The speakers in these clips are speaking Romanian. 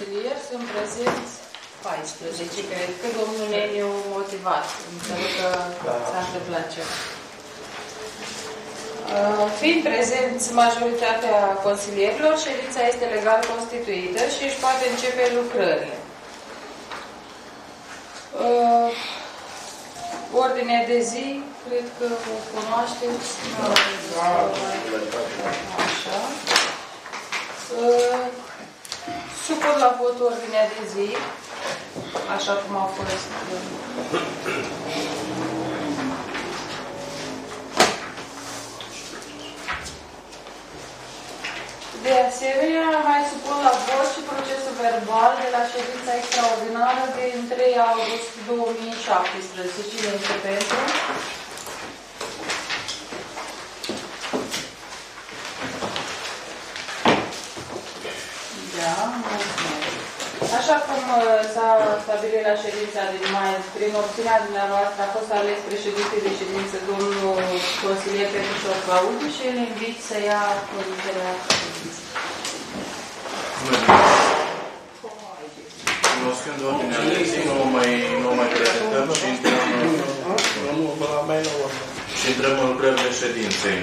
consilieri sunt prezenți 14, cred că domnul Neniu motivat, pentru că s-a întâmplat ceva. Fiind prezenți majoritatea consilierilor, ședința este legal constituită și își poate începe lucrările. Ordinea de zi, cred că o cunoașteți. Așa. Supun la vot ordinea de zi, așa cum a fost. De asemenea, mai supun la vot și procesul verbal de la ședința extraordinară din 3 august 2017. Cine este pentru? Da, mulțumesc. Așa cum s-a stabilit la ședința din mai, prin opțiunea dumneavoastră a fost ales președinte de ședință domnul consilier Petrușov Vaudu și îl invit să ia poziția. Cunoscând ordinea de zi, nu mai prezentăm și intrăm în lucrările ședinței.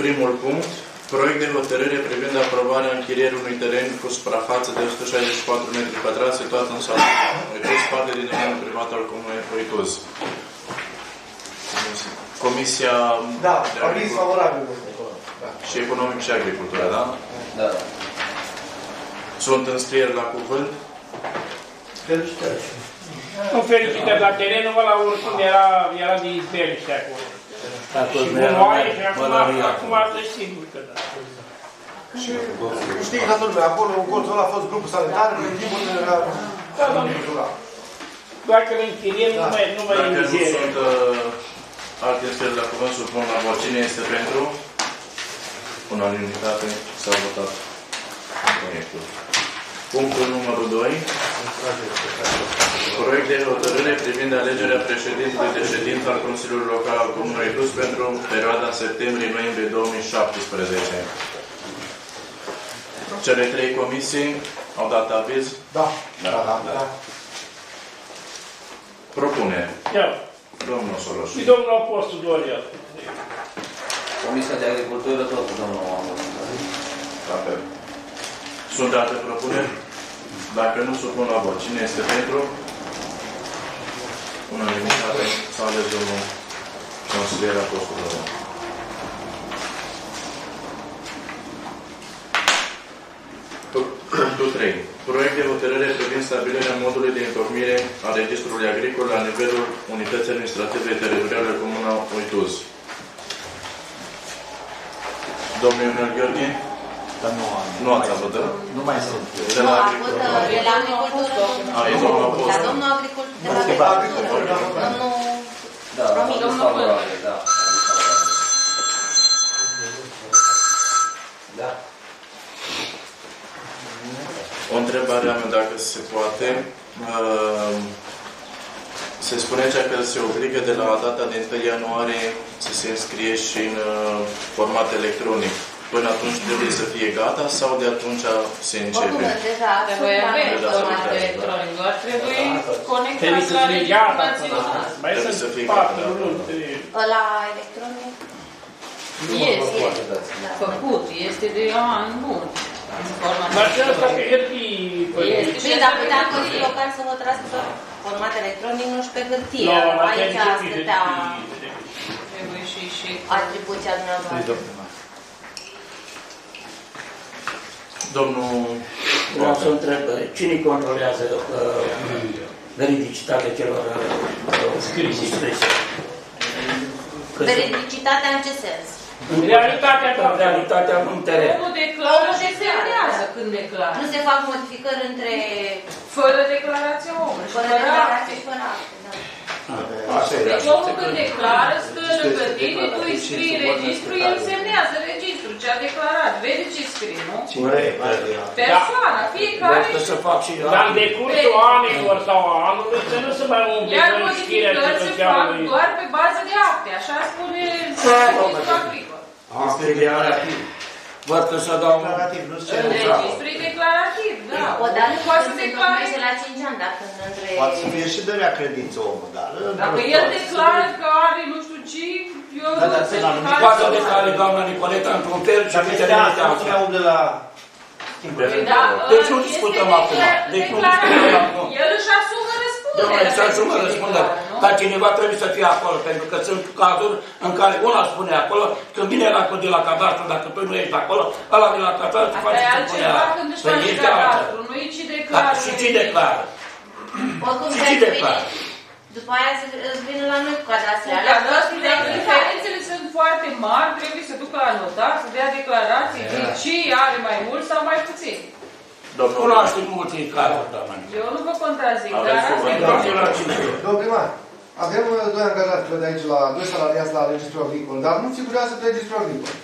Primul punct, proiect de hotărâre privind aprobarea închirierii unui teren cu suprafață de 164 m² situat în satul Oituz, parte din domeniul privat al comunei Oituz. Comisia... Da, aviz favorabil. Și economic și agricultura, da? Da. Sunt înscrieri la cuvânt? Felicitări. Nu felicitări la terenul ăla, oricum era de izbeliște acolo. Și bunoare și acum arată sigur că da. Și știi că atunci, acolo, în colțul ăla a fost grupul sanitar, în timpul era... Da, domnule. Dacă îl închiriem, nu mai e mizerie. Dacă nu sunt alte înscrieri la cuvânt, supun la vot. Cine este pentru? Unanimitate s-a votat. Punctul numărul 2. Proiect de hotărâre privind alegerea președintelui de ședință al Consiliului Local al Comunei Oituz pentru perioada septembrie-noiembrie 2017. Cele trei comisii au dat aviz? Da. Da. Propune. Eu. Domnul Solosu. Și domnul Apostol Boreli. Comisia de Agricultură, tot domnul Apostol. La fel. Sunt alte propuneri? Dacă nu, supun la vot. Cine este pentru? Unanimitate. Să ales domnul consilier Apostol. Punctul 3. Proiect de hotărâre privind stabilirea modului de întocmire a Registrului Agricol la nivelul Unității Administrative Teritoriale Comuna Oituz. Domnul Ionel Gheorghe? Dar nu ați avătărat? Nu mai sunt. De la agricultură. De la agricultură. La domnul agricultură. De la agricultură. Domnul Pârgărești. Da. O întrebare am eu, dacă se poate. Se spune că se obligă de la data din 1 ianuarie să se înscrie și în format electronic. Până atunci trebuie să fie gata sau de atunci se începe? Bă, deja trebuie format electronic, doar trebuie conectat la informații. Trebuie să fie gata. Ăla electronic? Este făcut, este de an bun. Dar ce ăsta că e fi... Bine, dar putea Consiliul Local să hotărască tot format electronic, nu știu pe hârtie. Aici stătea atribuția dumneavoastră. Domnul... Vreau să întreb, cine controlează veridicitatea celor scrise? Veridicitatea în ce sens? În realitatea în teren. Omul declarează când declară. Nu se fac modificări între... Fără declarație omului. Fără declarație și fără acte, da. Deci omul când declară, stă lângă tine, tu îi scrii registru, el semnează registru, ce a declarat. Vede ce scrie, nu? Persoana, fiecare... Dar de cursul anilor sau anului, să nu se mai umple în scrierea de socialului. Iar modificări se fac doar pe bază de acte, așa spune registrul agricol. Văd că s-a dat un... Registru e declarativ, da. O dată poate să declareze la 5 ani, dacă între... Poate să fie și de rea credință omul, dar... Dacă el declară că are nu știu ce, eu... Poate să declare doamna Nicoleta într-un fel și câte limite am făcut. Deci nu discutăm acum. El își asumă răspunderea. Își asumă răspunderea. Dar cineva trebuie să fie acolo, pentru că sunt cazuri în care una spune acolo, când vine la cod de la cadastru, dacă tu nu ești acolo, ăla de la cadastru face ce spune ăla. Păi ești altă. Și ce declară? Și ce declară? După aia îți vine la noi cu cadastreală. Diferențele sunt foarte mari, trebuie să ducă la notar, să dea declarații de ce are mai mult sau mai puțin. Domnul, cunoaște multe cazuri, doamne. Eu nu vă contrazic, dar asta e cazul. Domnul primar, avem doi angajați de aici, doi salariați la Registrul Agricol, dar nu figurează pe Registrul Agricol.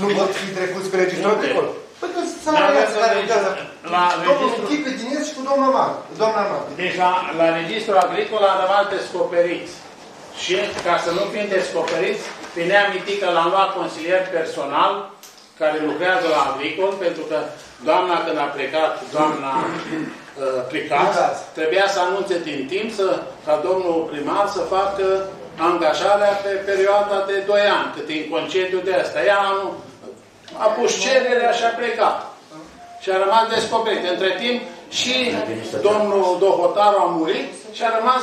Nu pot fi trecuți pe Registrul Agricol. Păi că salariați care lucrează domnul Chică Ginez și cu domnul Mart. Deci la Registrul Agricol a rămas descoperiți. Și ca să nu fim descoperiți, ne-am amintit că l-am luat consilier personal care lucrează la Agricol, pentru că doamna când a plecat, doamna plecat, trebuia să anunțe din timp ca domnul primar să facă angajarea pe perioada de 2 ani, cât e în concediu de asta. Ea a pus cererea și a plecat. Și a rămas descoperit. Între timp și domnul Dohotaru a murit și a rămas...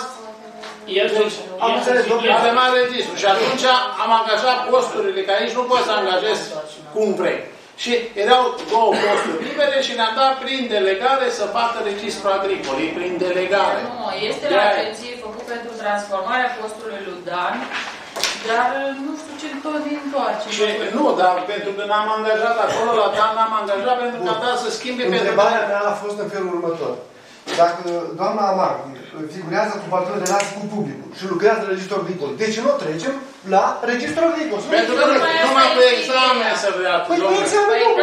Am înțeles, domnule. Avem alt registru. Și atunci am angajat posturile, că aici nu pot să angajez cum vrei. Și erau două posturi libere și ne-a dat prin delegare să facă Registrul Agricol. E prin delegare. Nu, este la agenție făcut pentru transformarea postului lui Dan. Dar nu știu ce tot întoarce. Nu, dar pentru că n-am angajat acolo, la Dan n-am angajat, pentru că am dat să schimbe pe... Întrebarea mea a fost în felul următor. Dacă doamna Amar figurează cu partenul de relații cu publicul și lucrează la Registrul Agricol, de ce nu trecem la Registrul Agricol? Pentru că numai pe examen să vrea. Păi pe examen nu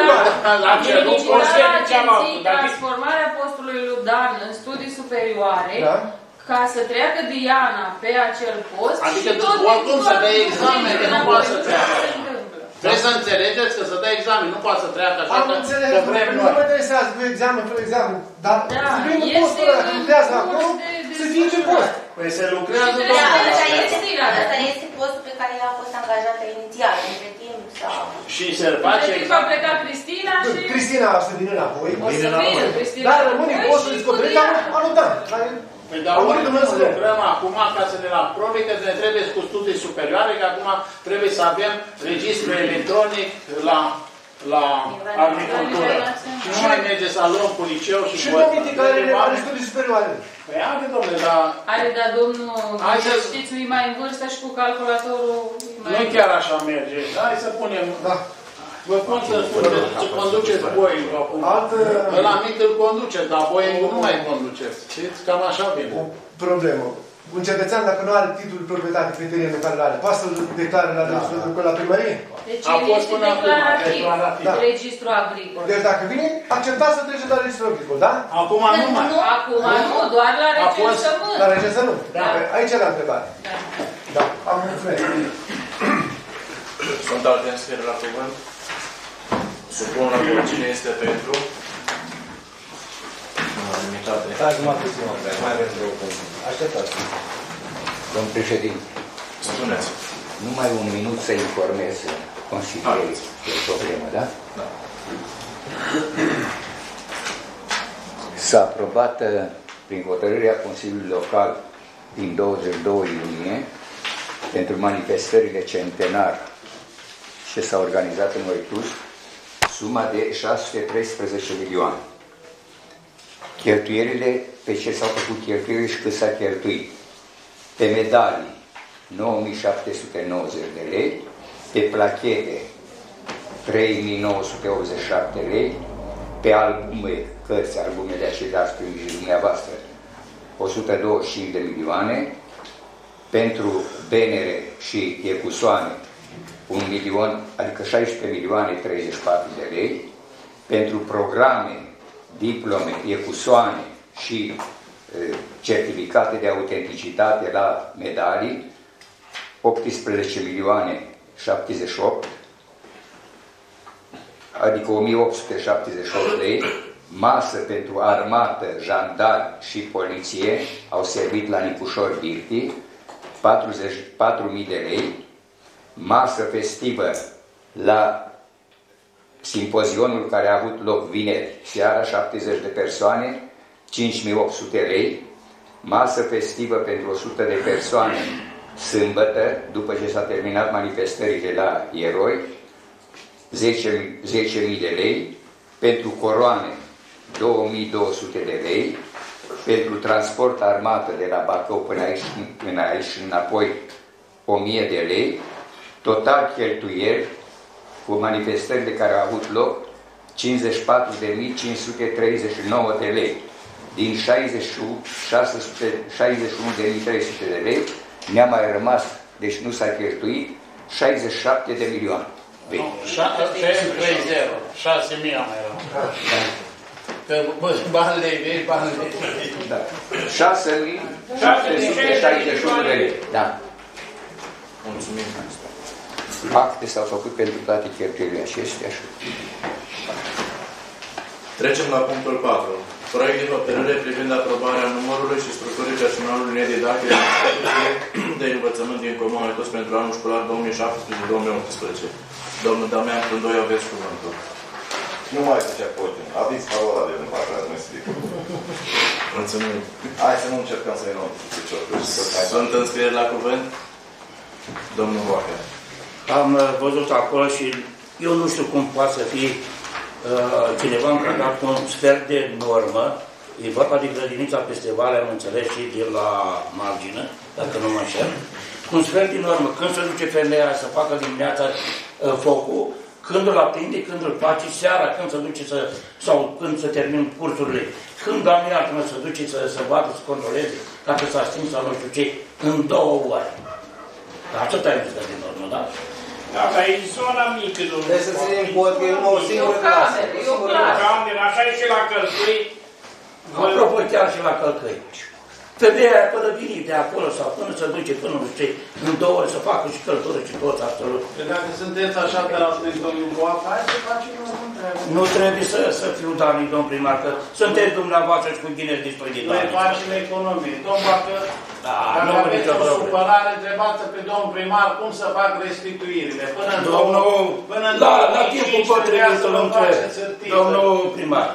vrea. Transformarea postului lui Dan în studii superioare, ca să treacă Diana pe acel post. Adică oricum să dai examen, nu poate să treacă. Trebuie să înțelegeți că să dai examen, nu poate să treacă așa că vrem noi. Nu mă interesează cu examen, fără examen, dar să vin în postul ăla, lucrează acolo, să fie ce post. Păi se lucrează doar. Asta este postul pe care ea a fost angajată inițial, între timp sau... Și Serbacea... Între timp a plecat Cristina și... Cristina o să vină înapoi. O să vină, Cristina. Dar rămâne postul descoperit anul Dan. Păi dar oricum să lucrăm acum ca să ne la probe, că ne trebuie cu studii superioare, că acum trebuie să avem registru electronic la agricultură. Și nu mai merge să luăm cu liceu și cu... Și domnite care are studii superioare. Păi are, domnule, dar... Are, dar domnul, știți, nu-i mai în vârstă și cu calculatorul... Nu chiar așa merge. Hai să punem... Vă pot să spun că conduceți Boeing-ul acum. Ăla mic îl conduceți, dar Boeing-ul nu mai conduceți. Știți? Cam așa vine. O problemă. Un cetățean, dacă nu are titlul proprietate pe terenul care îl are, poate să-l declare la primărie? Deci el este declarativ, Registrul Agricol. Deci dacă vine, acceptați să treceți la Registrul Agricol, da? Acum nu mai. Acum nu, doar la recensământ. La recensământ. Aici era întrebare. Da. Am mulțumesc. Sunt alte înscrieri la cuvânt. Supun la cuvânt cine este pentru. Stați numai puțin, mai aveți de o cuvânt. Așteptați. Domn președinte. Spuneți. Numai un minut să informez consilierii pe problemă, da? Da. S-a aprobat prin hotărârea Consiliului Local din 22 iunie pentru manifestările centenar ce s-a organizat în Oituz, suma de 613 milioane. Cheltuierile, pe ce s-au făcut cheltuieli și cât s-a cheltuit. Pe medalii, 9790 de lei, pe plachete, 3987 lei, pe albume, cărți, albumele acelea strângi și dumneavoastră, 125 de milioane, pentru benere și ecusoane, 1 milion, adică 16 milioane 34 de lei, pentru programe, diplome, ecusoane și certificate de autenticitate la medalii, 18 milioane 78, adică 1878 lei, masă pentru armată, jandarmi și poliție, au servit la Nicușor Birti, 44.000 de lei, masă festivă la simpozionul care a avut loc vineri, seara, 70 de persoane, 5.800 lei, masă festivă pentru 100 de persoane, sâmbătă, după ce s-a terminat manifestările la Eroi, 10.000 de lei, pentru coroane, 2.200 de lei, pentru transport armată de la Bacău până aici și înapoi, 1.000 de lei, total cheltuieli cu manifestările care au avut loc, 54.539 de lei. Din 61.300 de lei ne-a mai rămas, deci nu s-a cheltuit, 67 de milioane. Nu, 6 milioane erau. Că bani lei, vei, bani lei. Da. 6.761 de lei. Da. Mulțumim. Acte s-au făcut pentru toate cheltuielile acestea. Trecem la punctul 4. Proiect de hotărâre privind aprobarea numărului și structurii personalului nedidactic de învățământ din Comuna Oituz pentru anul școlar 2017-2018. Domnul Damian, când doi aveți cuvântul. Nu mai zicea Potin. Aviți parola de nu parla, nu este Mulțumim. Hai să nu încercăm să-i luăm piciorul. Sunt înscrieri la cuvânt? Domnul Boacă. Am văzut acolo și eu nu știu cum poate să fie cineva încălcat cu un sfert de normă, e vorba de grădinița peste vale, am înțeles și de la margine, dacă nu mă înșel, cu un sfert de normă, când se duce femeia să facă dimineața focul, când îl aprinde, când îl face, seara, când se duce să, sau când se termină cursurile, când Damian se duce să vadă, să controleze, dacă s-a stins sau nu știu ce, în 2 ore. Atât ai zis de normă, da? Da, dar e zona mică, domnule. Trebuie să ținem cont că e o singură clasă. E o cameră, așa e și la Călcăi. Apropo, chiar și la Călcăi. Femeia aia până vine de acolo sau până se duce, până nu știu, în 2 ore să facă și căldură și tot, absolut. Că dacă sunteți așa de la domnul Boacă, hai să facem o întrebare. Nu trebuie să fiu Dani, domn primar, că sunteți dumneavoastră și cu Ginez despre din Dani. Noi facem economie. Domnul Boacă, dacă aveți o supărare, întrebați pe domnul primar cum să fac restituirile. Până în 2005 trebuie să nu faceți întâi. Domnul primar,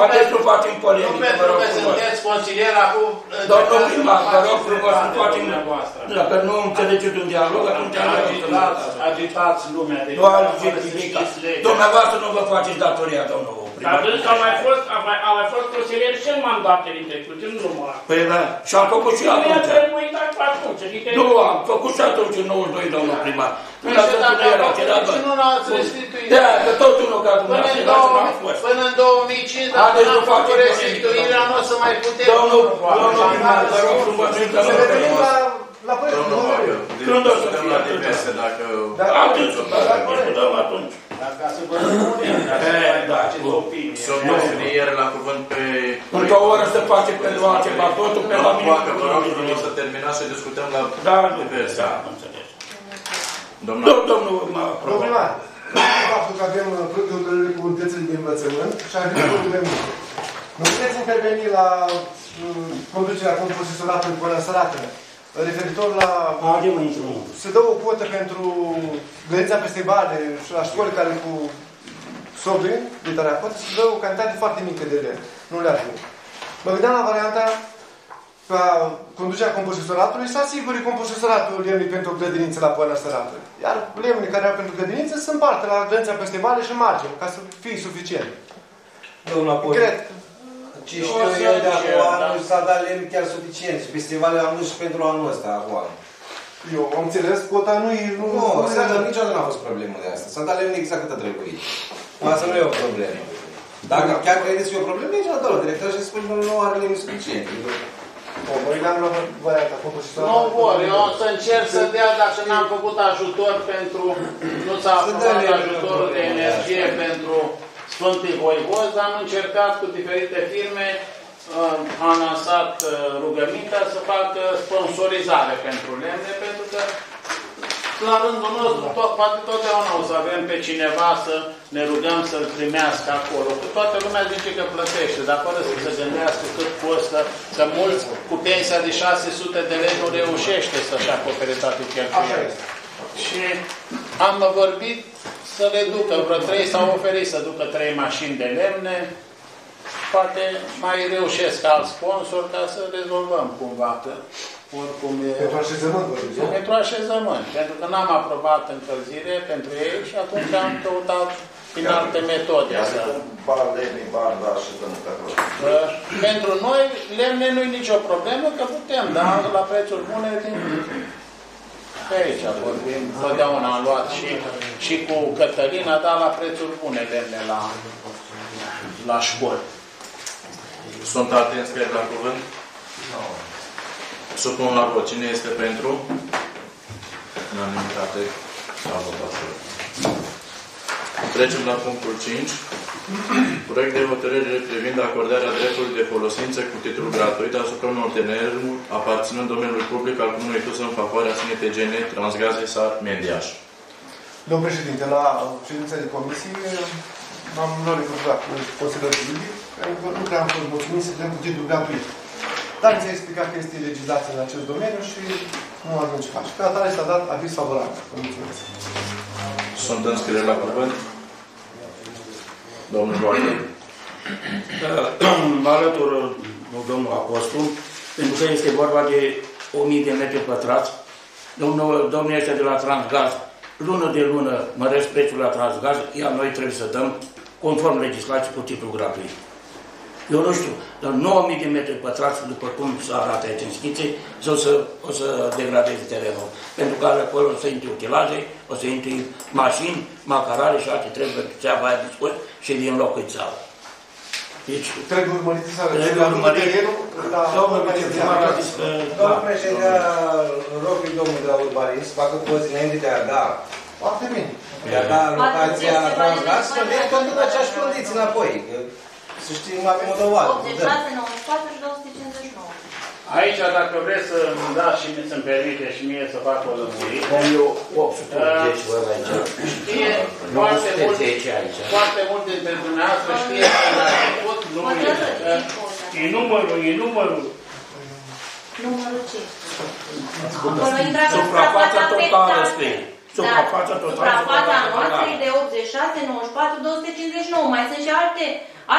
poate să facem polemică. Nu pentru că sunteți consilier acum. Domnul primar, vă rog frumos, nu facem dumneavoastră. Dacă nu înțelegeți un dialog, atunci agitați lumea. Nu agitați nimic. Dumneavoastră nu vă faceți datoria, domnul primar. Dar dânsul a mai fost consilier și în mandatele trecute, în drumul ăla. Păi da, și am făcut și atunci. Nu, am făcut și atunci în 92, domnul primar. Nu l-ați restituit. Da, că tot unul ca dumneavoastră n-a fost. Până în 2005, dacă n-am făcut restituirea, nu o să mai putem. Domnul primar, vă rog frumos, să vedem la părere. Când o să fie atunci? Atunci, dăm atunci. Dacă să vă răspunem, da, acest opinii. Să nu fie ieri la cuvânt pe... Încă o oră se face pentru altceva, totul pe la mine. Vă rog frumos să terminați să discutăm la... Da, nu, da, înțeleg. Domnul primar, faptul că avem proiectul hotărârii cu unitățile de învățământ și avem proiectul de muncă. Nu puteți interveni la conducerea composiționată în Poiana Sărată, referitor la... Se dă o cotă pentru grădinița peste vale și la școli care cu sobri, de tare cotă, se dă o cantitate foarte mică de lei. Nu le ajung. Mă gândeam la varianta ca conducerea composiționatului să asigure composiționatul lemnii pentru grădiniță la Poiana Sărată. Iar lemnii care au pentru grădiniță se împarte la grădinița peste vale și în margine, ca să fie suficient. Cred. Și știu eu de acolo anul s-a dat lemn chiar suficient. Festivalul am luat și pentru anul ăsta, acolo. Eu am înțeles, cota nu e... Nu, niciodată n-a fost problemă de asta. S-a dat lemn exact cât a trebuit. Asta nu e o problemă. Dacă chiar credeți că e o problemă, niciodată o director și spune că nu are lemn suficient. Noi n-am luat varianta făcut și s-a... Nu vor, eu o să încerc să dea, dacă n-am făcut ajutor pentru... Nu s-a aprobat ajutorul de energie pentru... Sfinții Voivozi, am încercat cu diferite firme, am lansat rugămintea să facă sponsorizare pentru lemne, pentru că la rândul nostru, poate totdeauna o să avem pe cineva să ne rugăm să-l primească acolo. Cu toată lumea zice că plătește, dar fără să se gândească cât costă, că mulți cu pensia de 600 de lei nu reușește să-și acopere toate cheltuielile. Și am vorbit să le ducă vreo 3, s-au oferit să ducă 3 mașini de lemne, poate mai reușesc alt sponsor ca să rezolvăm cumva. Oricum e... Pentru așezământ, vă pentru așezământ. Pentru că n-am aprobat încălzire pentru ei și atunci am căutat prin alte metode. Pentru noi, lemne nu e nicio problemă, că putem, dar la prețuri bune din... Pe aici vorbim, totdeauna am luat și cu Cătălina, dar la prețuri bune lemne la școli. Sunt atenți, cred, la cuvânt? Nu. Supun la vot. Cine este pentru? Unanimitate. S-a votat. Trecem la punctul 5. Proiect de hotărâre privind acordarea dreptului de folosință cu titlu gratuit asupra unor terenuri aparținând domeniului public al comunei Oituz în favoarea SNTGN, Transgaz sau Mediaș. Domnul președinte, la ședința de comisie am lucrat cu Consiliul Județean, care am fost mulțumit să dăm cu titlu gratuit. Dar mi s-a explicat că este legislație în acest domeniu și nu avem ce face. Pe atare s-a dat aviz favorabil. Mulțumesc. Sunt înscrieri la cuvânt. Domnul Boacă. Mă alătur domnul Apostol, pentru că este vorba de 1000 de metri pătrați. Domnul este de la Transgaz. Lună de lună măresc prețul la Transgaz, iar noi trebuie să dăm, conform legislației, cu titlu gratuit. Eu nu știu, dar 9.000 de metri pătrați, după cum se arată aici în schițe, o să degradeze terenul. Pentru că acolo o să intre utilaje, o să intre mașini, macarale și alte treburi, țeava aia de scos și din locul țeavă. Deci... Trebuie urmărit să arăți la terenul, dar... Domnul președinte, rog lui domnul de la urbanism, facă poți înainte de a da... Foarte bine. De a da locația Transgaz, să vede tot în aceeași condiții înapoi. Să știi, nu avem o doară. 86, 94 și 259. Aici, dacă vreți să îmi dați și să-mi permite și mie să fac o lămurire. Știe foarte mult dintre dumneavoastră, știe că la tot lumea. E numărul, e numărul. Numărul ce? Acolo intră pe suprafața totală. Suprafața totală. Suprafața noastră e de 86, 94, 259. Mai sunt și alte...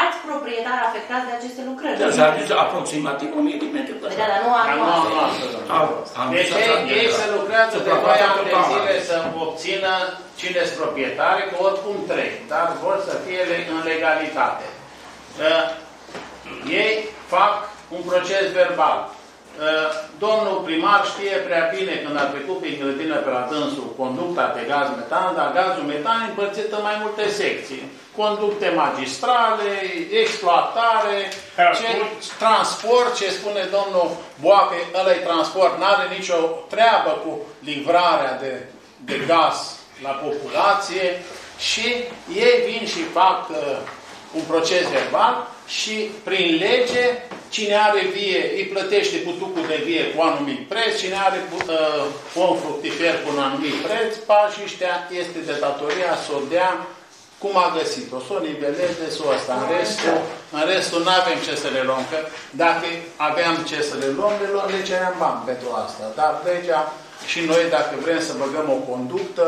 Alți proprietari afectați de aceste lucrări. Deci aproximativ 1000 de metri pătrați. Da, dar nu am. Deci ei se lucrează de voia unei zile să obțină cine-s proprietari, că oricum trec, dar vor să fie în legalitate. Ei fac un proces verbal. Domnul primar știe prea bine când a trecut prin grădină pe la dânsul conducta de gaz metan, dar gazul metan e împărțită în mai multe secții. Conducte magistrale, exploatare, transport, ce spune domnul Boacă, ăla-i transport, n-are nicio treabă cu livrarea de gaz la populație și ei vin și fac un proces verbal și prin lege cine are vie îi plătește cu tucul de vie cu anumit preț, cine are pom fructifer cu un anumit preț, pașii ăștia este de datoria să o dea cum a găsit-o, să o niveleze, să o asta. În restul nu avem ce să le luăm, că dacă aveam ce să le luăm, le ceream bani pentru asta. Dar legea și noi, dacă vrem să băgăm o conductă,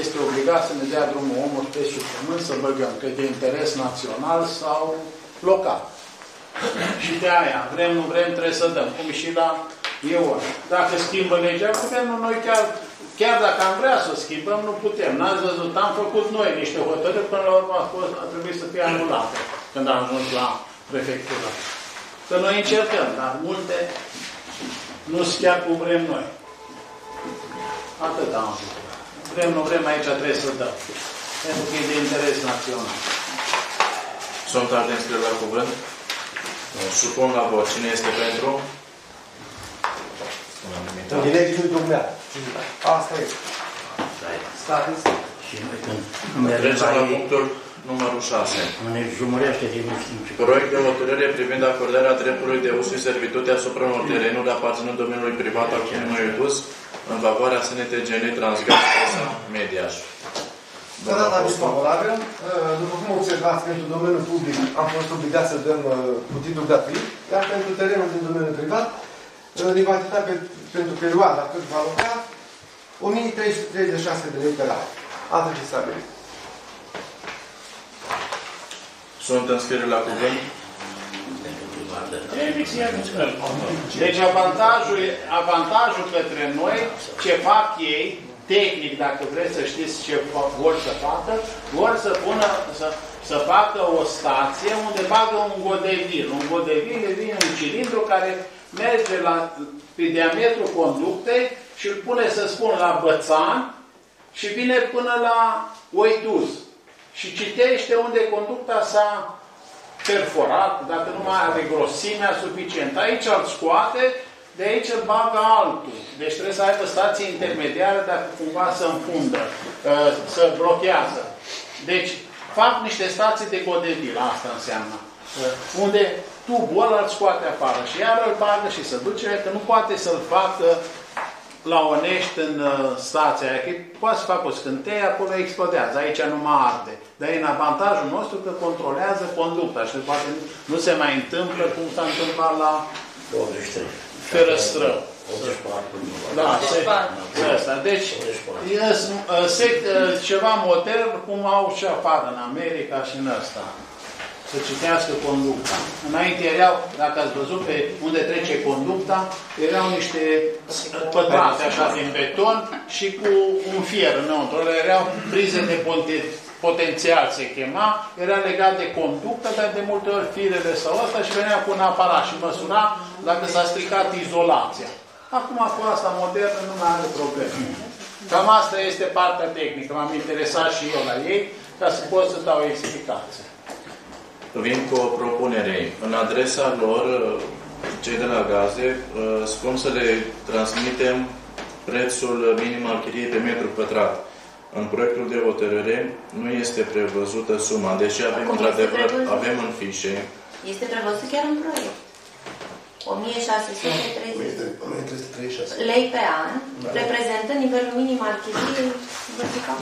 este obligat să ne dea drumul omul pe sub pământ să băgăm, că de interes național sau local. Și de aia, vrem, nu vrem, trebuie să dăm. Cum și la eu. Dacă schimbă legea, putem noi chiar dacă am vrea să o schimbăm, nu putem. N-ați văzut, am făcut noi niște hotărâri, până la urmă a trebuit să fie anulate când am ajuns la prefectură. Că noi încercăm, dar multe nu sunt chiar cum vrem noi. Atât am făcut. Vrem, nu vrem, aici trebuie să dăm. Pentru că e de interes național. Sunt atenți de la cuvânt. Supun la vot. Cine este pentru? Asta e. Trecem la punctul numărul 6. Proiect de hotărâre privind acordarea dreptului de uz și servitute asupra unor terenuri aparținând domeniului privat al comunei Oituz în favoarea SNTGN Transgaz Mediaș. Da, da, dar nu favorabil. După cum observați, pentru domeniul public am fost obligat să dăm cu titlul gratuit, iar pentru terenul din domeniul privat, din cantitate pentru perioada cât va aloca, 1.336 de lei pe la an. Atât ce stabilit. Sunt înscrieri la cuvânt? Deci avantajul către noi, ce fac ei, tehnic, dacă vreți să știți ce vor să facă, vor să pună, să facă o stație unde bagă un godevil. Un godevil vine un cilindru care merge pe diametru conductei și îl pune, să spun, la Bățan și vine până la Oituz. Și citește unde conducta s-a perforat, dacă nu mai are grosimea suficientă. Aici îl scoate, de aici îl bagă altul. Deci trebuie să aibă stații intermediare dacă cumva se înfundă, se blochează. Deci fac niște stații de godevil, asta înseamnă. Unde tubul ăla îl scoate afară și iar îl bagă și se duce, că nu poate să-l facă la Onești în stația aia, că poate să facă o scânteie, acolo explodează, aici nu mai arde. Dar e în avantajul nostru că controlează conducta și poate nu se mai întâmplă cum s-a întâmplat la Ferăstrău. Da, asta. Deci, e ceva modern cum au și afară în America și în ăsta. Să citească conducta. Înainte erau, dacă ați văzut pe unde trece conducta, erau niște pătrate așa din beton și cu un fier înăuntru. Erau prize de potențial, se chema, era legat de conductă, dar de multe ori firele sau asta și venea cu un aparat și măsura dacă s-a stricat izolația. Acum cu asta modernă nu mai are probleme. Cam asta este partea tehnică. M-am interesat și eu la ei ca să pot să dau explicație. Vin cu o propunere. În adresa lor, cei de la gaze, spun să le transmitem prețul minim al chiriei pe metru pătrat. În proiectul de hotărâre nu este prevăzută suma, deși avem, într-adevăr, avem în fișe. Este prevăzut chiar în proiect. 1.636 lei pe an, reprezentând nivelul minim al chiriei vertical.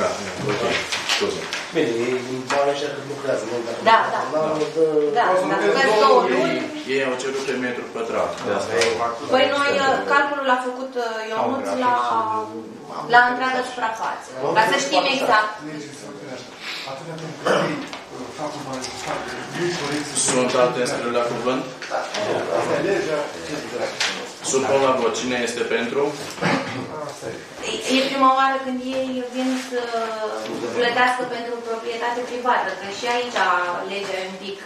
Da, ok. Bine, oamenii ăștia că lucrează. Da, da. Ei au cerut pe metru pătrat. Păi noi, calculul l-a făcut Ionuț la întreaga suprafață. Ca să știm exact. Sunt alte înscrieri la cuvânt? Supun la vot. Cine este pentru? E prima oară când ei vin să plătească pentru proprietate privată, că și aici legea e un pic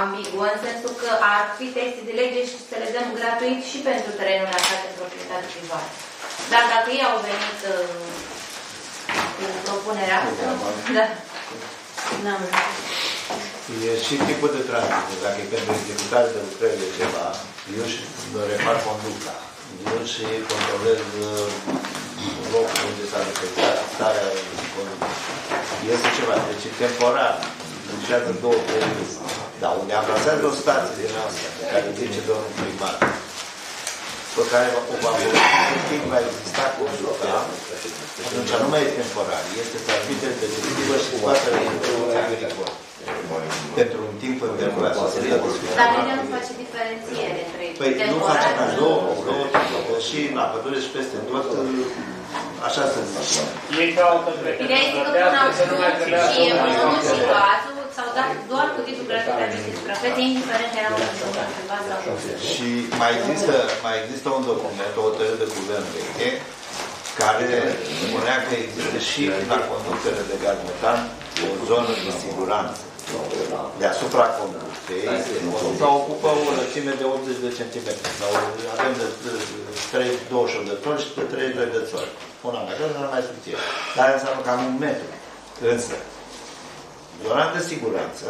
ambiguă, în sensul că ar fi texte de lege și să le dăm gratuit și pentru terenul aflat de proprietate privată. Dar dacă ei au venit cu propunerea asta, da. E și tipul de transport. Dacă e pentru executare de lucrări de ceva, eu și repar conducta. Eu și controlez locul unde s-a lucrat, starea conducta. Este ceva, deci e temporar. Lucrează două perioade. Dar unde amplasează o stație din asta, pe care zice domnul primar, pe care o va folosi, va exista cu un local, atunci nu mai e temporar. Este să arbite de definitivă și toată regiunea agricolă. Pentru un timp îndeamnă. Dar nu face diferențiere între ei. Păi nu face ca două, și la pădure și peste tot, așa sunt. Ei caută drept. Ideea este că până au spus și e mânul și gazul, s-au dat doar cu titlul gratuit aceste suprafețe, indiferent că erau în privat sau nu. Și mai există un document, o hotărâre de guvern veche, care spunea că există și la conductele de gaz metan o zonă de siguranță. Deasupra conductei, sau ocupă o lățime de 80 de cm. Sau avem de 28 de țori și de 32 de țori. Una mai jos, una mai subțire. Dar aia înseamnă cam un metru. Însă, zona de siguranță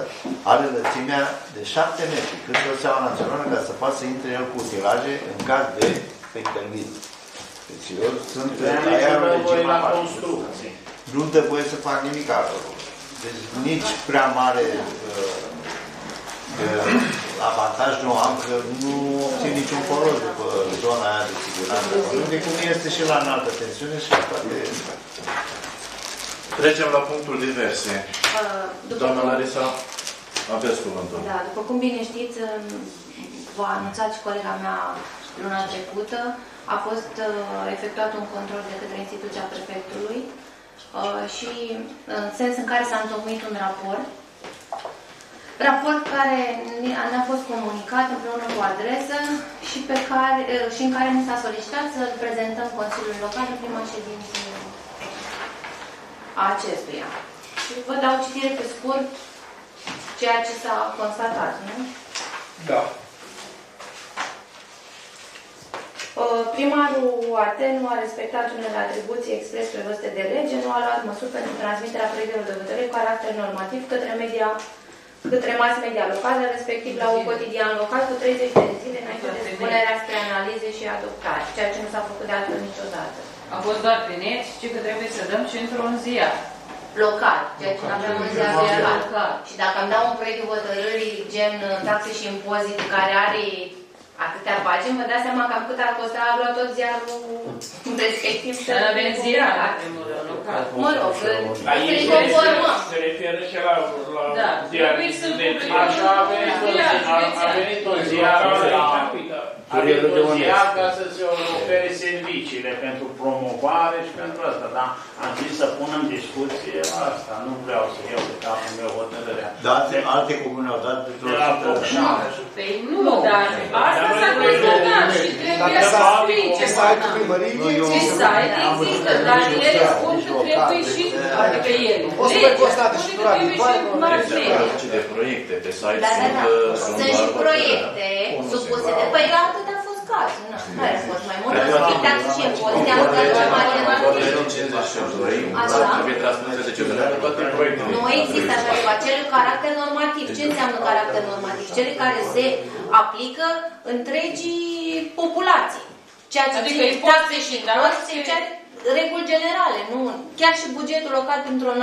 are lățimea de 7 metri, cât o seama națională, ca să poată să intre el cu utilaje în caz de interviziu. Deci eu sunt la construcție. Nu dă voie să fac nimic acolo. Deci nici prea mare avantaj nu am, că nu obțin niciun folos după zona aia de siguranță. Unde cum este și la înaltă tensiune și la toate. Trecem la punctul diverse. Doamna Larisa, aveți cuvântul. Da, după cum bine știți, v-a anunțat și colega mea luna trecută, a fost efectuat un control de către instituția prefectului și în sens în care s-a întocmit un raport. Raport care ne-a fost comunicat împreună cu adresă și, în care ni s-a solicitat să-l prezentăm Consiliul Local în prima ședință a acestuia. Și vă dau citire pe scurt ceea ce s-a constatat, nu? Da. Primarul AT nu a respectat unele atribuții expres prevăzute de lege, nu a luat măsuri pentru transmiterea proiectelor de hotărâri cu caracter normativ către mass media locală, respectiv la un cotidian local, cu 30 de zile înainte de expunerea spre analize și adoptare, ceea ce nu s-a făcut de altfel niciodată. A fost doar prin neti, ci că trebuie să dăm și într-un ziar local, ceea ce nu aveam un ziar local. Și dacă îmi dau un proiect de hotărâri gen taxe și impozite, care are atâtea pagini, vă dați seama cam cât ar costa a lua tot ziarul respectiv să avem ziar. Mă rog, să-i conformăm. Se referă și la ziar. Așa a venit o ziar ca să se ofere serviciile pentru promovare și pentru asta, dar am zis să punem discuție asta. Nu vreau să iau de capul meu hotărârea. Dar alte comune au dat pentru nu, dar asta s-a constatat și trebuie să spui ce site-ul primării există, dar ele spun că trebuie și pe ele. O să le constate și de proiecte pe site sunt și proiecte supuse de păi atât a fost cazul. Care a fost mai mult? Taxe și impozite, asta e cea mai mare. Nu există așa ceva. Cel caracter normativ. Ce înseamnă caracter normativ? Cele care se aplică întregii populații. Ceea ce adică taxe și impozite, reguli generale, nu. Chiar și bugetul local, printr-o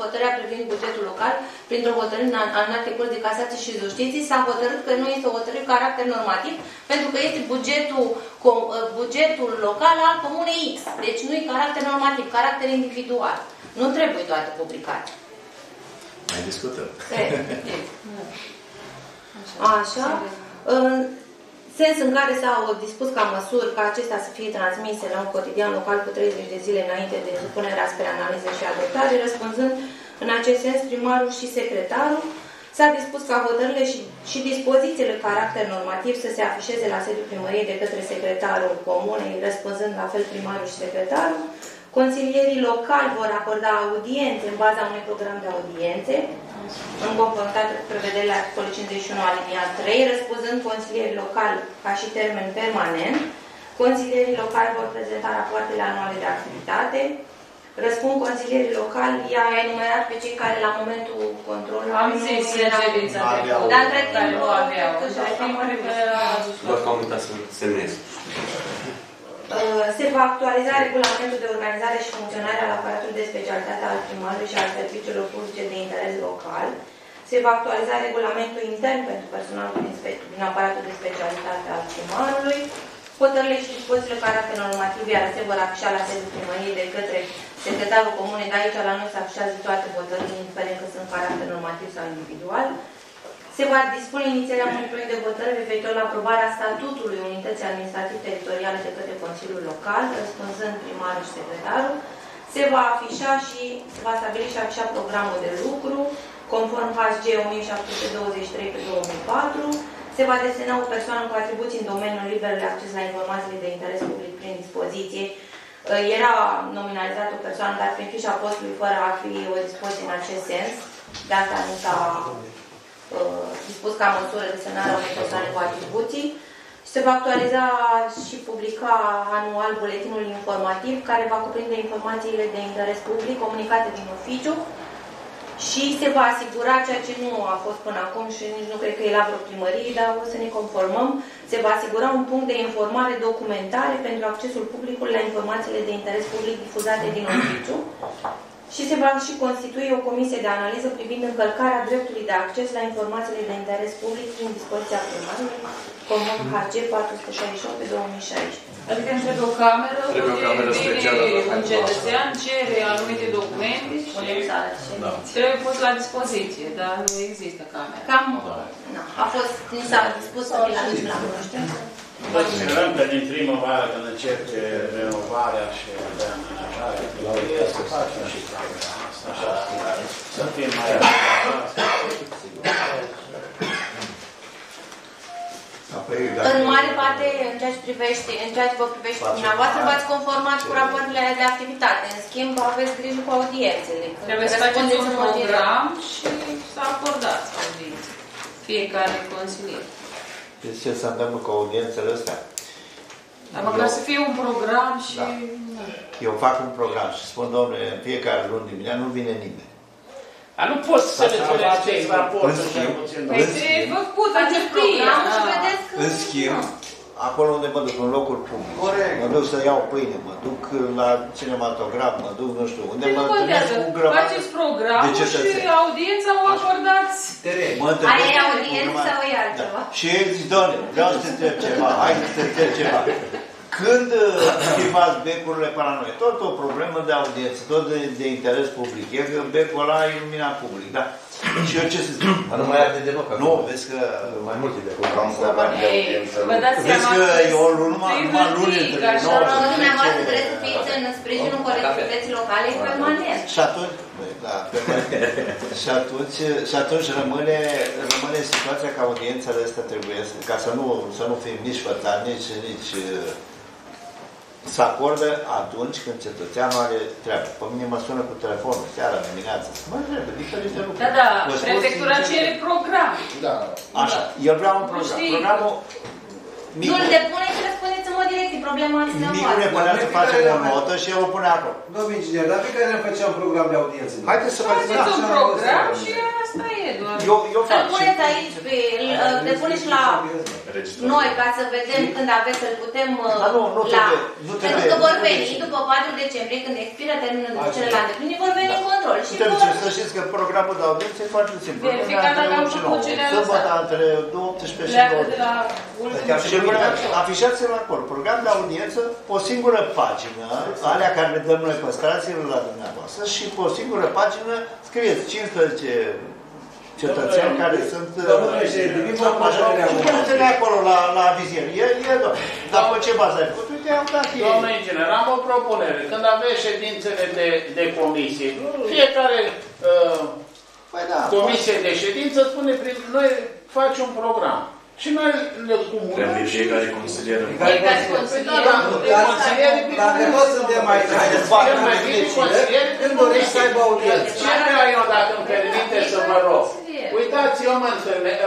hotărâre privind bugetul local, printr-o hotărâre în anulate curți de casație și justiții, s-a hotărât că nu este o hotărâre caracter normativ, pentru că este bugetul local al comunei X. Deci nu e caracter normativ, caracter individual. Nu trebuie toate publicate. Mai discutăm. Așa. Sens în care s-au dispus ca măsuri ca acestea să fie transmise la un cotidian local cu 30 de zile înainte de supunerea spre analiză și adoptare, răspunzând în acest sens primarul și secretarul, s-a dispus ca hotărârile și dispozițiile de caracter normativ să se afișeze la sediul primăriei de către secretarul comunei, răspunzând la fel primarul și secretarul. Consilierii locali vor acorda audiențe în baza unui program de audiențe, în conformitate cu prevederile articolului 51 alinia 3, răspunzând consilierii locali ca și termen permanent. Consilierii locali vor prezenta rapoartele anuale de activitate. Răspund consilierii locali, i-a enumerat pe cei care la momentul controlului... Am zis, ședința trecută. Dar între timp, vă am uitat să semnez. Se va actualiza regulamentul de organizare și funcționare al aparatului de specialitate al primarului și al serviciilor publice de interes local. Se va actualiza regulamentul intern pentru personalul din aparatul de specialitate al primarului. Hotările și dispozițiile caracter normativ iar se vor afișa la sediul primăriei de către secretarul comunei, dar aici la noi se afișează toate hotările, indiferent că sunt caracter normativ sau individual. Se va dispune inițierea unui proiect de hotărâre referitor la aprobarea statutului unității administrativ-teritoriale de către Consiliul Local, răspunzând primarul și secretarul. Se va afișa și va stabili și afișa programul de lucru, conform HG 1723/2004. Se va desena o persoană cu atribuții în domeniul liber de acces la informațiile de interes public prin dispoziție. Era nominalizată o persoană, dar prin fișa postului, fără a fi o dispoziție în acest sens. De asta nu s-a dispus ca măsură desemnarea unei persoane cu atribuții. Se va actualiza și publica anual buletinul informativ, care va cuprinde informațiile de interes public comunicate din oficiu și se va asigura ceea ce nu a fost până acum și nici nu cred că e la vreo primărie, dar o să ne conformăm. Se va asigura un punct de informare documentare pentru accesul publicului la informațiile de interes public difuzate din oficiu. și se va și constitui o comisie de analiză privind încălcarea dreptului de acces la informațiile de interes public din dispoziția primarului, conform HG 468/2016. Adică începe o cameră, un cetățean cere anumite documente și trebuie pus la dispoziție, dar nu există camera. Cam a fost, nu s-a dispus să fie la noi sperăm că din primăvară, când începe renovarea și reamenajarea, trebuie să facem și camera asta, așa, să fim mai în mare parte, în ceea ce vă privește dumneavoastră, v-ați conformat cu rapoartele de activitate. În schimb, aveți grijă cu audiențele. Trebuie să faceți un program și să acordați audiențe. Fiecare consilier. Deci ce se întâmplă cu audiențele astea? Dar măcar să fie un program și... Da. Eu fac un program și spun, domnule, în fiecare luni dimineață nu vine nimeni. Dar nu poți să le înțelegi acest raport. În schimb, acolo unde mă duc, în locuri publice, mă duc să iau pâine, mă duc la cinematograf, mă duc nu știu unde, mă întâlnesc cu grămadă. Faceți programul și audiența o acordați. Aia e audiența sau e altceva? Și ei zic, doamne, vreau să te întreb ceva, hai să te întreb ceva. Când schimbați becurile pe la noi? Tot o problemă de audiență, tot de interes public. E că becul ăla e lumina public, da? Și eu ce să zic? Nu mai arde deloc. Nu, vezi că... Mai multe becuri au un program de audiență. Vezi că e o lună între 9 și 10. Dumneavoastră trebuie să fiți în sprijinul colectivității locale permanent. Și atunci... Da, și atunci rămâne situația că audiențele astea trebuie să... Ca să nu fim nici fătani, nici... Se acordă atunci când cetățeanul are treabă. Pe mine mă sună cu telefonul, seara, dimineața. Mă trebuie, diferite lucruri. Da, da, prefectura cere program. Da, așa, eu vreau un program. Programul... Nu-l depune și răspundeți în mod direct, e problema asta de-o moară. Micul ne punea să facem o notă și eu o pune acolo. Domnul inginer, dar pe care ne făceam program de audiență? Haideți să faceți un program și asta e doar. Să-l puneți aici, le puneți la noi, ca să vedem când aveți, să-l putem la... Pentru că vor veni după 4 decembrie, când expiră termenul de ducere la îndeplinire, vor veni în control. Să știți că programul de audiență e foarte simplu. Sâmbătă între 18 și 20. Afișați-l acolo. Program de audiență, pe o singură pagină, alea care le dăm noi păstrați-l la dumneavoastră și pe o singură pagină scrieți 15 cetățeni care sunt... Nu le acolo la vizier. E doar. Dar pe ce bază ai făcut? Uite, am dat ei. Doamne inginer, am o propunere. Când aveți ședințele de comisie, fiecare comisie de ședință spune, noi faci un program. Și noi le comunăm. Trebuie fiecare consilier. Fiecare consilier. Dar de toți suntem mai consilieri. Când dorești să aibă audiență. Ce vreau eu, dacă îmi permite să vă rog? Uitați, eu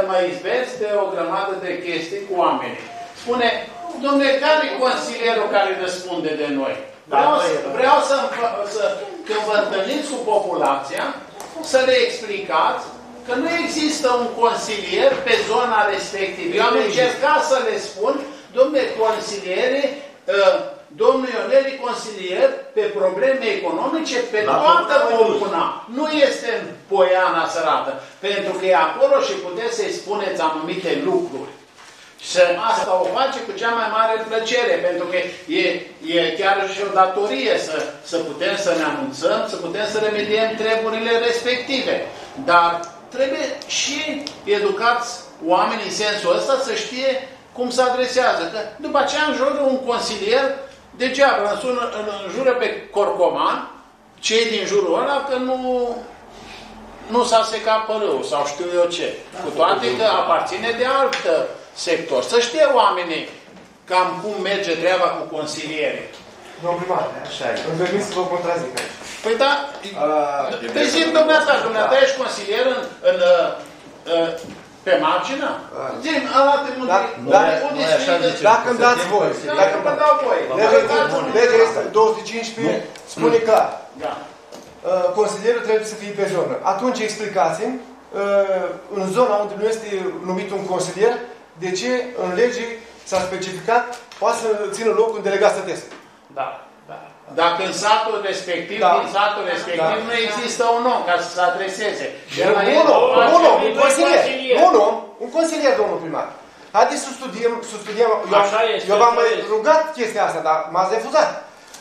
mă izbesc de o grămadă de chestii cu oamenii. Spune, dom'le, care e consilierul care răspunde de noi? Vreau să, când vă întâlniți cu populația, să le explicați că nu există un consilier pe zona respectivă. Eu am încercat să le spun, domnule consiliere, domnul Ionel e consilier pe probleme economice pe toată comuna. Nu este în Poiana Sărată. Pentru că e acolo și puteți să-i spuneți anumite lucruri. Și asta o face cu cea mai mare plăcere, pentru că e chiar și o datorie să putem să ne anunțăm, să putem să remediem treburile respective. Dar trebuie și educați oamenii în sensul ăsta să știe cum se adresează. Că după aceea înjură un consilier, degeaba îl înjură pe corcoman, cei din jurul ăla că nu s-a secat părâul sau știu eu ce. Cu toate că aparține de altă sector. Să știe oamenii cam cum merge treaba cu consiliere. Domnul primar, așa e. Îmi permis să vă contrazic aici. Păi da, te zic dumneavoastră, dumneavoastră ești consilier pe margină? Zim, ăla te mântri. Dacă îmi dați voi, dacă îmi dau voi. Legea este 215, spune clar. Consilierul trebuie să fie pe zonă. Atunci explicați-mi, în zona unde nu este numit un consilier, de ce în lege s-a specificat poate să țină loc un delegat stătesc. Da, da. Dacă în satul respectiv, da, din satul respectiv, da, nu există un om ca să se adreseze. Un consilier, domnul primar. Haideți să studiem, eu v-am mai rugat chestia asta, dar m-ați refuzat.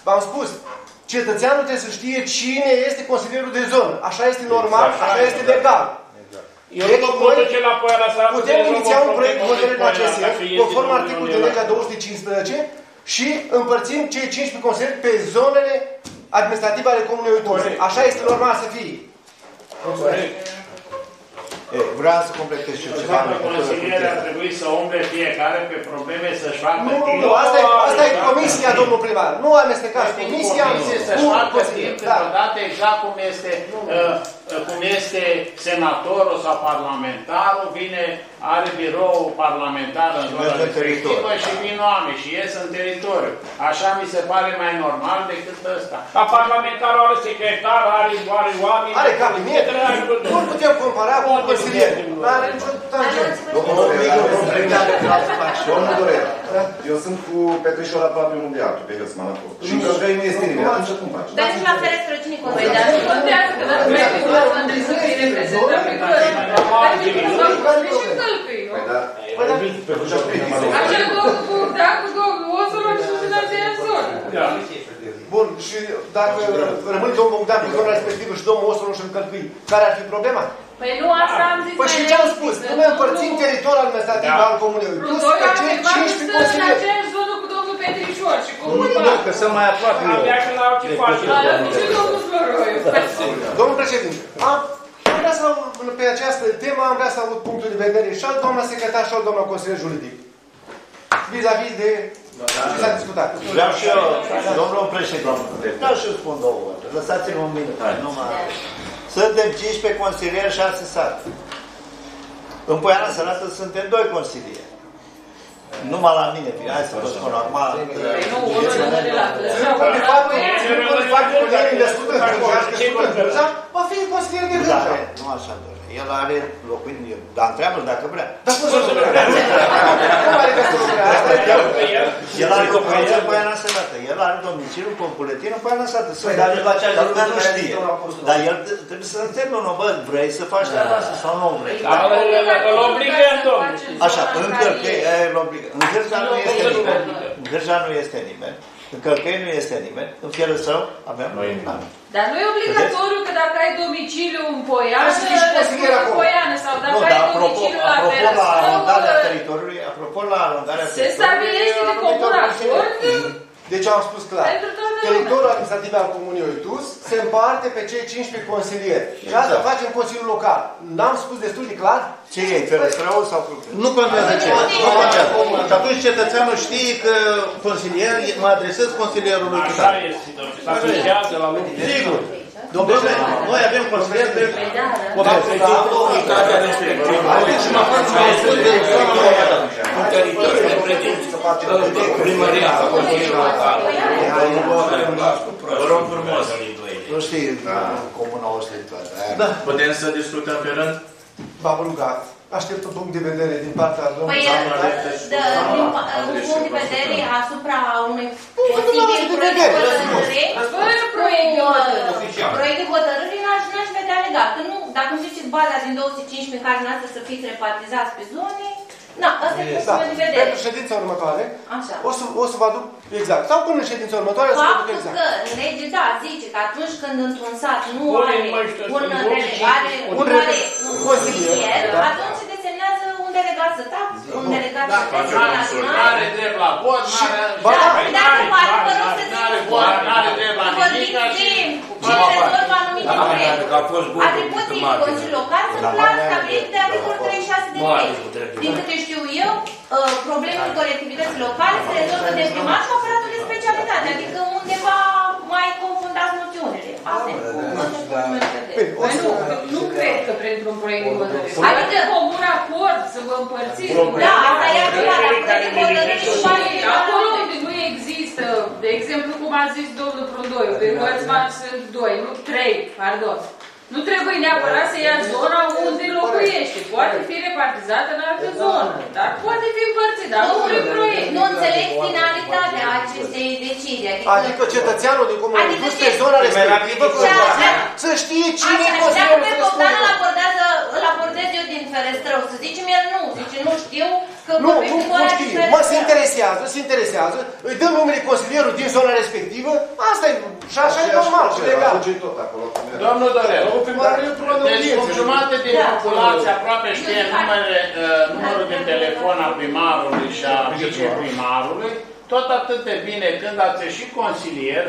V-am spus, cetățeanul trebuie să știe cine este consilierul de zonă. Așa este normal, așa este legal. Eu nu pot duce la Poiana Sărată. Putem iniția un proiect hotărât în acest sens, conform articolului de legea 215, și împărțim cei 15 consilieri pe zonele administrative ale comunei Oituz. Așa este normal să fie. Vreau să completez și ceva. Consilierii ar trebui să umble fiecare pe probleme, să-și facă timp. Nu, asta e comisia, domnul primar. Nu amestecați comisia. Comisia să-și facă timp, câteodată exact cum este senatorul sau parlamentarul, vine, are birou parlamentar în zona respectivă și vin oameni și ies în teritoriu. Așa mi se pare mai normal decât ăsta. Dar parlamentarul are secretar, are oameni. Are cabinet. Nu putem compara cu un consilier. Nu are nicio tangență. Domnul Dorel, eu sunt cu Petrușov la Papiul Mondial, pe Helsman acolo. Și că vrei nu este nimeni, atunci cum faci? Dar nici la fereți răcinii conveniat. Nu contează că dacă vrei pe cură, nu trebuie să îi reprezentăm pe cură. Dar nici nu vă și încălpii. Păi da, acel domnul punct, da, cu domnul, o să luăm și în aceeași zonă. Bun, și dacă rămâne domnul punct, da, cu zona respectivă și domnul o să luăm și încălpii, care ar fi problema? Păi nu, asta am zis. Păi și ce am spus? Nu mai împărțim teritoriul administrativ al comunei. Tu sunt pe cei 15 consilieri. Și că să mai aproape eu. Abia când au ce face. Și domnul Floroiu. Domnul președinte, am vrea să pe această temă, am vrea să avut punctul de vedere și al doamna secretar și al doamna consilier juridic. Vis-a-vis de ce s-a discutat. Vreau și eu, domnul președinte, vreau și eu spun două ori. Lăsați-mi un minut. Suntem 15 consilieri, 6 sate. În Poiana Sărată suntem 2 consilieri. Numai la mine, hai să vă spun normal. Nu, unul de la plăță. Va fi consilier de Gărgea. Nu așa, doar. El are locuit, dar întreabă-l dacă vrea. Dar cum să vrea? El are locuință în Poiana Sărată. El are domiciliul cu o buletină în Poiana Sărată. Dar lumea nu știe. Dar el trebuie să înțeleg, nu, bă, vrei să faci treaba asta sau nu vrei? Îl obligăm, domnul. Așa, încălcăi, aia îl obligăm. În Gărgea nu este nimeni. Încălcăi nu este nimeni. În felul său avem noi nimeni. Dar nu e obligatoriu că dacă ai domiciliu în Poiană, sau dacă ai domiciliu la persoană, apropo la arondarea teritoriului, se stabilește de comun acord. Deci am spus clar, teritoriul administrativ al comunei Oituz se împarte pe cei 15 consilieri. Și asta face în Consiliul Local. N-am spus destul de clar? Ce e? Ferăstrăul sau fructul? Nu contează ce. Nu contează. Și atunci cetățeanul știe că consilier, mă adresez consilierului. Așa este, domnule. Să asociază la lucru. Sigur. Domnule, noi avem consilieri de... Deci mă fac mai sunt de un teritoriu de pretenție. Primăria a Consiliului Local. Vă rog frumos. Nu știu, comuna o slitoare. Putem să discutăm pe rând? V-am rugat. Aștept un punct de vedere din partea domnului. Un punct de vedere asupra unui proiect de hotărâre n-aș vedea legat. Dacă nu știți baza din 215 care noastră să fiți repartizați pe zone, da, asta e punctul de vedere. Pentru ședința următoare o să vă aduc exact. Sau până în ședința următoare o să vă aduc exact. Faptul că legea zice că atunci când într-un sat nu are un consilier, atunci se desemnează un delegat sătat, un delegat național. N-are drept la vot, n-are drept la nimic. Ce rezolvă anumite proiecte. Atribuții în Consiliul Local sunt clar stabilite de articolul 36 de lei. Din câte știu eu, problemele colectivității locale se rezolvă de primar și aparatul de specialitate, adică undeva mai confundați noțiunile. Nu cred că printr-un proiect de hotărâre. Adică comun acord să vă împărțiți. Da, asta e adevărat. Acolo unde nu există, de exemplu, cum a zis domnul Prodoiu, pe Hățman sunt 2, nu 3, pardon. Nu trebuie neapărat să ia zona unde locuiește. Poate fi repartizată în altă zonă. Dar poate fi împărțită. Nu înțeleg finalitatea. acestei decizii. Adică cetățeanul din comună dus pe zona respectivă să știe cine e Consiliul Județean. Îl abordez eu din ferestrău, să zicem el nu, zice nu știu că vorbim cu ăla din ferestrău. Mă, se interesează, îi dăm numele consilierului din zona respectivă, asta e, și așa e normal și legal. Domnul Dorel, deci cum jumate din populație aproape știe numărul de telefon a primarului și a viceprimarului, tot atât de bine când ați ieșit consilier,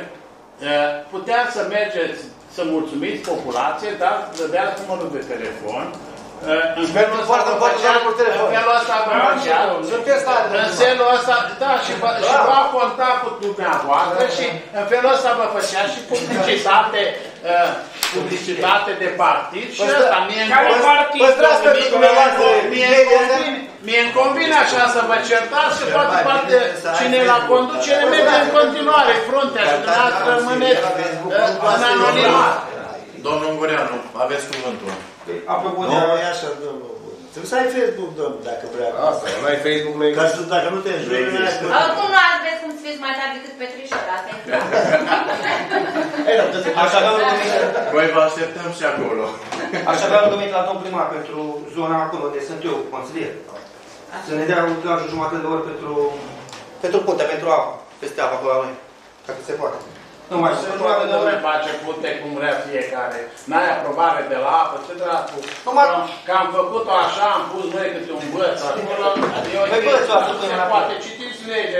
puteați să mergeți să mulțumiți populație, dar dădeați numărul de telefon. În felul ăsta va conta cu dumneavoastră și în felul ăsta vă făcea și publicitate de partid și ăsta mie-mi convine așa să vă certați și poate cine la conducere merge în continuare fruntea și dumneavoastră rămâneți în anonimat. Domnul Ungureanu, aveți cuvântul. Apropo de aia așa, domnul, trebuie să ai Facebook, domnul, dacă vrea. Asta, nu ai Facebook, nu există. Dacă nu te înjuri, nu ai Facebook. Oricum nu ați vezi cum fiți mai tari decât Petrușov, asta e clar. Voi vă așteptăm și acolo. Așa vreau domnit la domn primar pentru zona acolo, unde sunt eu, consilier. Să ne dea un jumătate de oră pentru punte, pentru apă, peste apă acolo la noi, dacă se poate. Nu ne face pute cum vrea fiecare. N-ai aprobare de la apă, ce dracu. Că am făcut-o așa, am pus noi câte un băț acolo. Se poate citiți legea,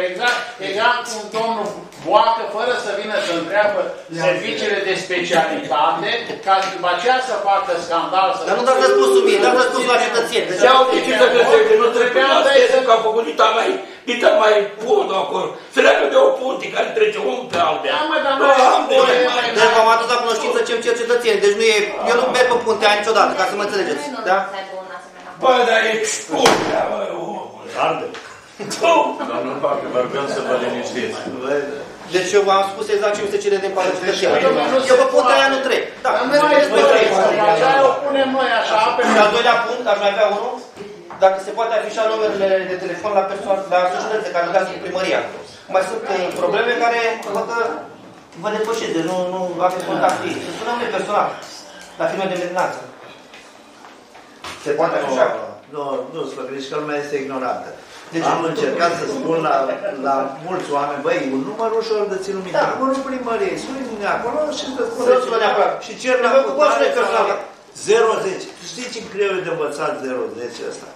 exact cum domnul Boacă, fără să vină să întreabă serviciile de specialitate, ca după aceea să facă scandal. Dar nu te-am răspuns sub mine, te-am răspuns la cetățeni. Ce au zis să crește, nu trebuia să iese că au făcut dita mai puntă acolo. Se leagă de o punte care trece un pe altea. Dar v-am adus la cunoștință ce-mi cer cetățeni, deci nu e... Eu nu merg pe puntea niciodată, ca să mă înțelegeți. Bă, dar e expuntea, bă, omul, ardă-l. Dar nu fac, vă rugăm să vă liniștiți. Deci eu v-am spus exact ce mi se cere din partea cetățenilor. Eu pe puntea aia nu trec. Da, nu merg pe trec. Așa o punem noi, așa pe... Și al doilea punct, aș mai avea unul, dacă se poate afișa numerele de telefon la societățile care lucrează în primăria. Mai sunt probleme care vă depășesc, de nu aveți contact cu ei. Să sunăm noi personal, la firme de mentenanță. Se poate afișa? Nu, să credeți că lumea este ignorantă. Am încercat să spun la mulți oameni, băi, un număr ușor de ținut minte. Da, unul primărie, spune acolo și să spune cineva. Și cer la cutare sau la 0-10. Știți ce greu e de învățat 0-10 ăsta?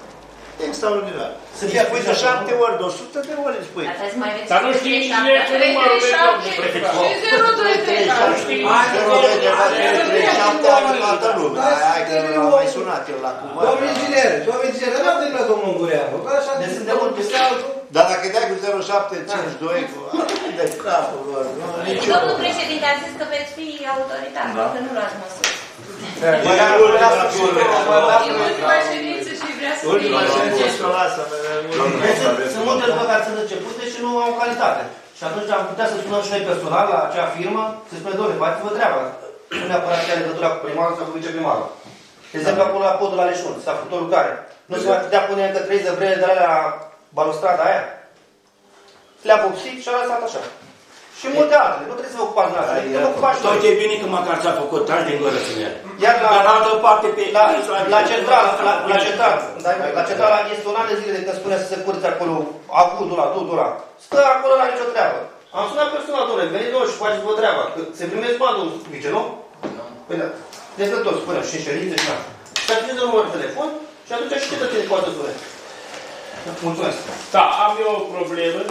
Extraordinar. Să te spui de 7 ori, de 100 de ori îți spui. Dar nu știi cine e ce numărul de 0-2-3. Nu știi. 0-2-3-7 ani în altă lume. Hai că nu l-am mai sunat eu la cumva. Domnul inginer, nu am venit la domnul Ungureanu. Ne suntem un pe altul. Dar dacă dai cu 0752, de capul lor. Domnul președinte a zis că veți fi autoritar, că nu luați măsuri. Ultima ședință și vrea să fie. Sunt multe lucruri care sunt începute și nu au calitate. Și atunci am putea să sunăm și noi personal la acea firmă, să spunem, doamne, faceți-vă treaba. Nu neapărat ce are legătura cu primarul sau cu viceprimarul. De exemplu, acolo la podul la Leșun, s-a făcut o lucrare. Nu se mai putea pune încă 3 zăbrele de la balustrada aia. Le-a vopsit și a lăsat așa. Și multe altele, nu trebuie să vă ocupați de asta. Tot e bine că măcar s-a făcut, tași din gură să merg. Iar la altă parte, la central este un an de zile de când spunea să se curte acolo, acum, dura, stă acolo la nicio treabă. Am sunat personal, domnule, veniți domnule și faceți vă treaba, că se primesc bani, domnul Mice, nu? Păi da. Deci de tot, spuneam, și în ședințe și așa. Și atunci de numărul de telefon și atunci și cetățenii poate să spuneți. Mulțumesc. Da, am eu o problemă.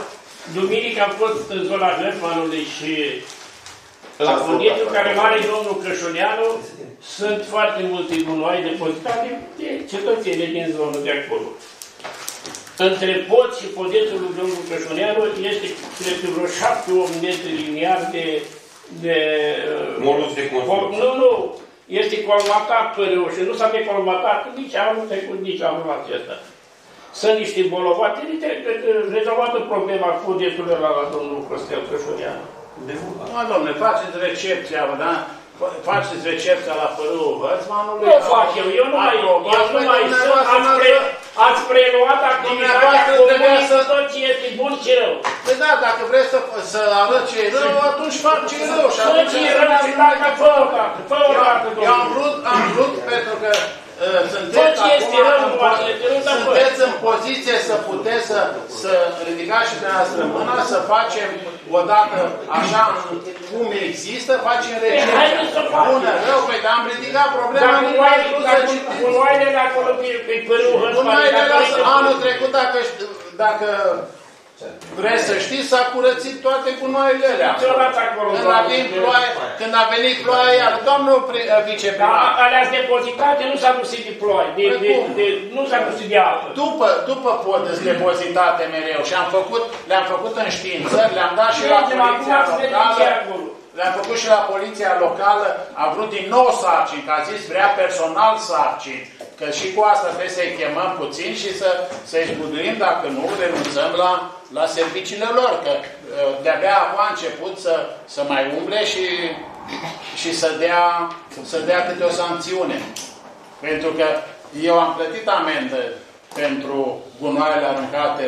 Duminică am fost în zona Grăfanului și la furnietul care are domnul Crășoneanu sunt foarte multe gunoaie depozitate de cetățenii din zonă de acolo. Între pod și podețul lui domnul Crășoneanu este cred că vreo 7-8 metri liniari de moluți de construcție. Nu, este colmatat păreu și nu s-a mai colmatat nici anul trecut, nici anul acesta. Sunt niște bolovatiri, rezolvată problema cu deturile la domnul Costel Cășoneanu. Nu, domnule, faceți recepția, da? Faceți recepția la Părâul Văzmanului? Nu fac eu, eu nu mai sunt, ați preluat activitatea comunii să tot ce este bun și rău. Păi da, dacă vreți să arăt ce e rău, atunci fac ce e rău. Fă ce e rău, dacă fă-o dată, fă-o dată. Eu am vrut, pentru că sunteți acum, sunteți în poziție să puteți să ridicați și dumneavoastră mâna, să facem odată așa cum există, facem recepție. Bună, rău, păi, dar am ridicat problema, nu mai vrut să citiți. Bunoainele acolo pe Părul Hăzmanului. Anul trecut, dacă vreți să știți, s-a curățit toate gunoaiele alea. Când a venit ploaia, iar domnul viceprimar. Alea depozitate nu s-a dus de ploaie, nu s-a dus de apă. După pot depozitate mereu și le-am făcut în știință, le-am dat și la poliția locală. Le-am făcut și la poliția locală, a vrut din nou sarcini, că a zis vrea personal sarcini. Că și cu asta trebuie să-i chemăm puțin și să-i zbuduim, dacă nu, renunțăm la serviciile lor. Că de-abia acum a început să mai umble și să dea câte o sancțiune. Pentru că eu am plătit amendă pentru gunoaiele aruncate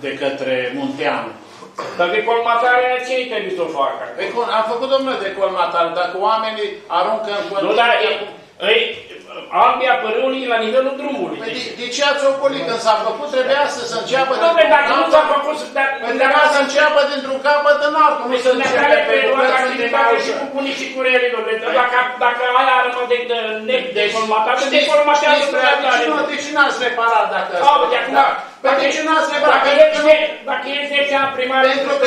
de către Munteanu. Dar de colmatare cine trebuie să o facă? Am făcut, domnule, de colmatare. Dacă oamenii aruncă în părâi... Nu, dar ambia părâului la nivelul drumului. De ce ați ocolit? Când s-a făcut, trebuia să se înceapă... Dom'le, dacă nu s-a făcut... Trebuia să înceapă dintr-un capăt în altul. Nu se înceapă pe bucăți de tare și cu punii și cu relilor. Dacă aia a rămas de colmatare, se decolmatează pe altare. De ce n-ați reparat dacă... Păi de ce n-ați reparat? Dacă e secția primară... Pentru că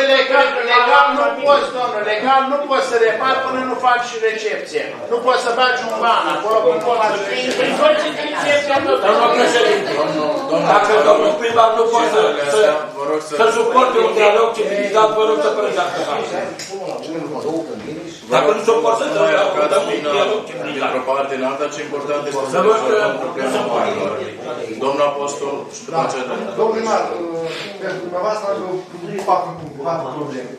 legal nu poți, domnule, legal nu poți să repari până nu faci și recepție. Nu poți să faci un ban acolo, nu poți să faci recepție. Domnul președinte, dacă domnul primar nu poți să suporte un dialog civilizat, vă rog să părăsească. Dacă nu suportă un dialog civilizat. Dintr-o parte în alta, ce important este să rezolvăm problema oamenilor. Domnul Apostol, și după aceea domnul. Domnul primar, pentru dumneavoastră am primit 4 probleme.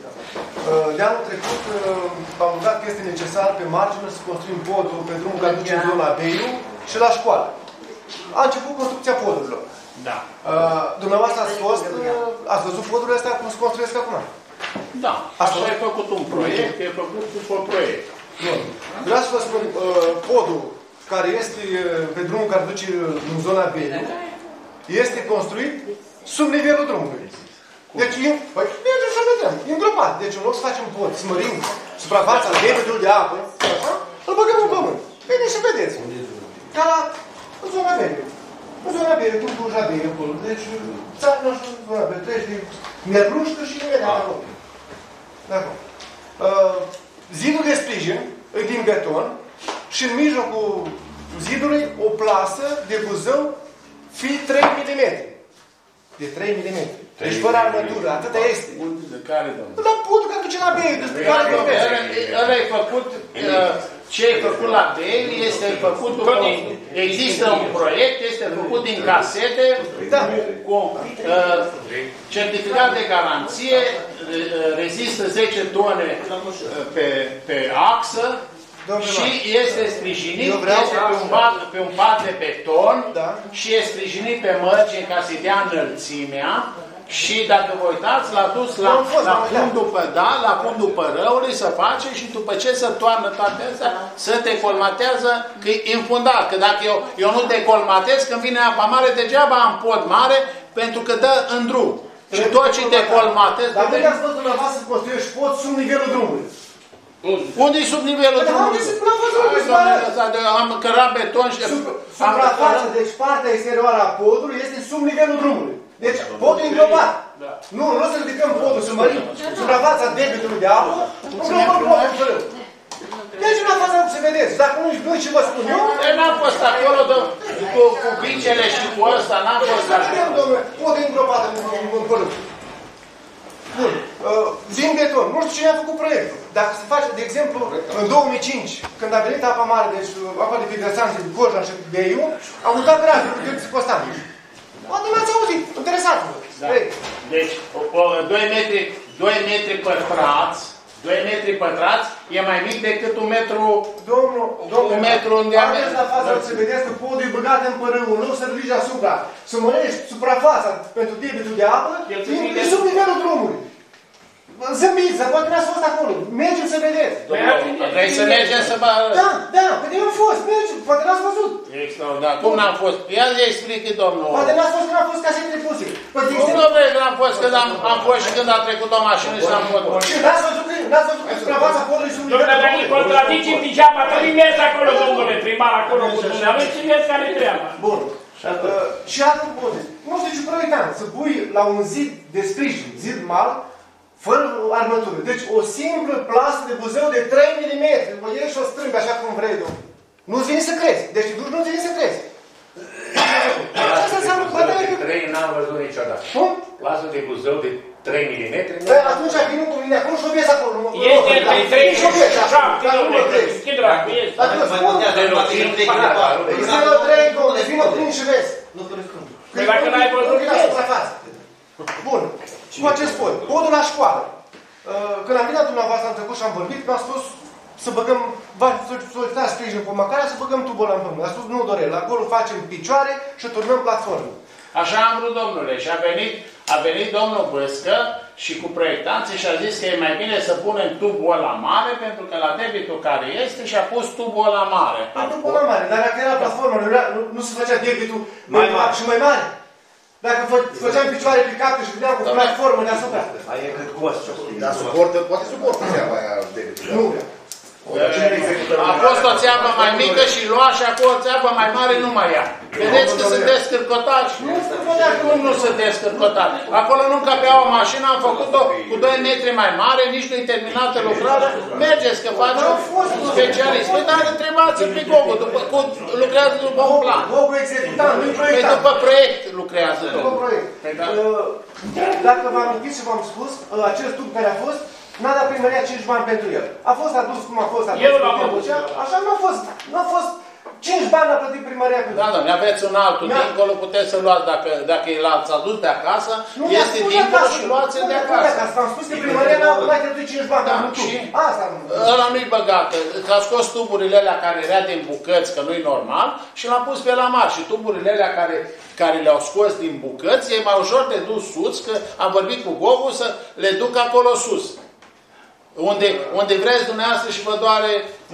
De anul trecut v-am rugat că este necesar pe margine să construim podul pe drumul care duce în zona Beiu și la școală. A început construcția podurilor. Da. Dumneavoastră ați văzut podurile astea cum se construiesc acum? Da. Așa e făcut un proiect, e făcut după proiect. Vreau să vă spun, podul care este pe drumul care duce în zona Beiu este construit sub nivelul drumului. Deci, mergem să vedem, e îngropat. Deci, în loc să facem pod, smărim suprafața de metru de apă, îl băgăm în pământ. Vedeți și vedeți. Ca la zona Beiu. În zona Beiu, cum Cluj avea acolo. Deci, țară și zona Beiu, treci de merlușcă și imediat acolo. D'accord. Zidul de sprijin, din beton, și în mijlocul zidului, o plasă de buzău fi 3 mm. De 3 mm. Deci fără armătură, atâta este. De care, domnule? La podul care duce la Beiu, despre care vorbesc. Ăla-i făcut, ce-i făcut la Beiu, este făcut după... Există un proiect, este făcut din casete, cu certificat de garanție, rezistă 10 tone pe axă, și este sprijinit, este pe un pat de beton și este sprijinit pe mărgini ca să-i dea înălțimea. Și dacă vă uitați, l-a dus la fundul părăului să face și după ce se toarnă toate astea, să decolmatează că e infundat. Că dacă eu nu decolmatez, când vine apa mare, degeaba am pod mare pentru că dă în drum. Și tot ce decolmatez... Dar nu te-ați văzut dumneavoastră să construiești pod sub nivelul drumului. Unde-i sub nivelul drumului? Am cărat beton și... Suprafața, deci partea exterioară a podului este sub nivelul drumului. Deci podul e înglopat. Nu, nu să ridicăm podul, să mărim suprafața debitului de apă, înglopăm podul. Deci nu a fost să vedeți. Dacă nu-i ce vă spun eu... N-am fost acolo cu bicele și cu ăsta, n-am fost acolo. Podul e îngropat în părânt. Bun. Zim beton. Nu știu cine a făcut proiectul. Dacă se face, de exemplu, în 2005, când a venit apa mare, deci apa de pe Gărsan și de Gărjan și de Beiu, a mutat graficul cu Gârții Costanii. Oată m-ați auzit. Interesați-vă. Deci, 2 metri pătrați 2 metri pătrați e mai mic decât un metru, domnul, în diametru. Aveți la fața să vedeți că podul e băgat în părâul, nu se ridici asupra. Să mărești suprafața pentru debitul de apă, e sub nivelul drumului. Zâmbiți, poate n-ați fost acolo. Mergeți să vedeți. Vrei să mergem să mă... Da, da, că eu am fost, mergeți, poate n-ați văzut. Extraordinar. Cum n-am fost? Ia le explică, domnul. Poate n-ați fost că n-am fost ca să între puțin. Cum nu vrei că n-am fost când am fost și când a trecut o mașină și n-am fost? N-ați văzut că suprafața podului și un nivel... Domnule, dacă-i contradici în pijama, că viniți acolo, domnule, primar acolo cu dumneavoastră, viniți care-i treaba. Bun. Și altul poate. Nu știu ce proiectam, să pui la un zid de sprijin, zid mal, fără armătură. Deci o simplă plasă de buzeu de 3 mm. Vă iei și o strâmbi așa cum vrei, domnule. Nu-ți vine să crezi. Deci nu-ți vine să crezi. Asta înseamnă bătăie că... n-am văzut niciodată. Cum? Plasă de buzeu de 3 mm. Atunci vine un cuvinte acolo și o vezi acolo. Este de 3 și o vezi așa. Adică spună. Este de 3, domnule. Vine o plin și vezi. Că dacă n-ai văzut, vezi. Bun. Și cu acest pod. Podul la școală. Când am venit la dumneavoastră, am trecut și am vorbit, mi-a spus să băgăm, v-ați solicitat sprijin pe măcarea, să băgăm tubul la pământ. A spus, nu, Dorel, acolo facem picioare și turnăm platformă. Așa am vrut, domnule. Și a venit domnul Băscă și cu proiectanții și a zis că e mai bine să punem tubul ăla mare, pentru că la debitul care este și-a pus tubul ăla mare. La tubul ăla mare, dar dacă era platformă, nu se făcea debitul mai mare și mai mare? Dacă făceam picioare picate și vedeam cu platformă deasupra. Aia e cât cost. Dar suportă, poate suportă țeava aia de nu. A fost o țeavă mai mică și lua și acolo o țeavă mai mare nu mai ia. Vedeți că sunt descârcotați? Nu sunt descârcotați. Cum nu sunt descârcotați? Acolo nu încăpea o mașină, am făcut-o cu 2 metri mai mare, nici nu-i terminată lucrarea. Mergeți că face un specialist. Păi dar întrebați pe Gogu, lucrează după un plan. Gogu executant, nu-i proiectat. Păi după proiect lucrează. După proiect. Dacă v-am închis și v-am spus, acest tub care a fost, n-a dat primăria 5 bani pentru el. A fost adus cum a fost adus. Eu l-am făcut. Așa n-a fost 5 bani a plătit primăria cu el. Da, doamne, aveți un altul. Dincolo puteți să luați dacă el l-ați adus de acasă. Este dincolo și luați-l de acasă. Am spus că primăria n-a cheltuit 5 bani. Asta nu. Ăla nu-i băgată. S-a scos tuburile alea care era din bucăți, că nu-i normal, și l-a pus pe la mare. Și tuburile alea care le-au scos din bucăți, e mai ușor de dus sus, că am vorbit cu Gogu să le duc acolo sus. Unde vreți dumneavoastră și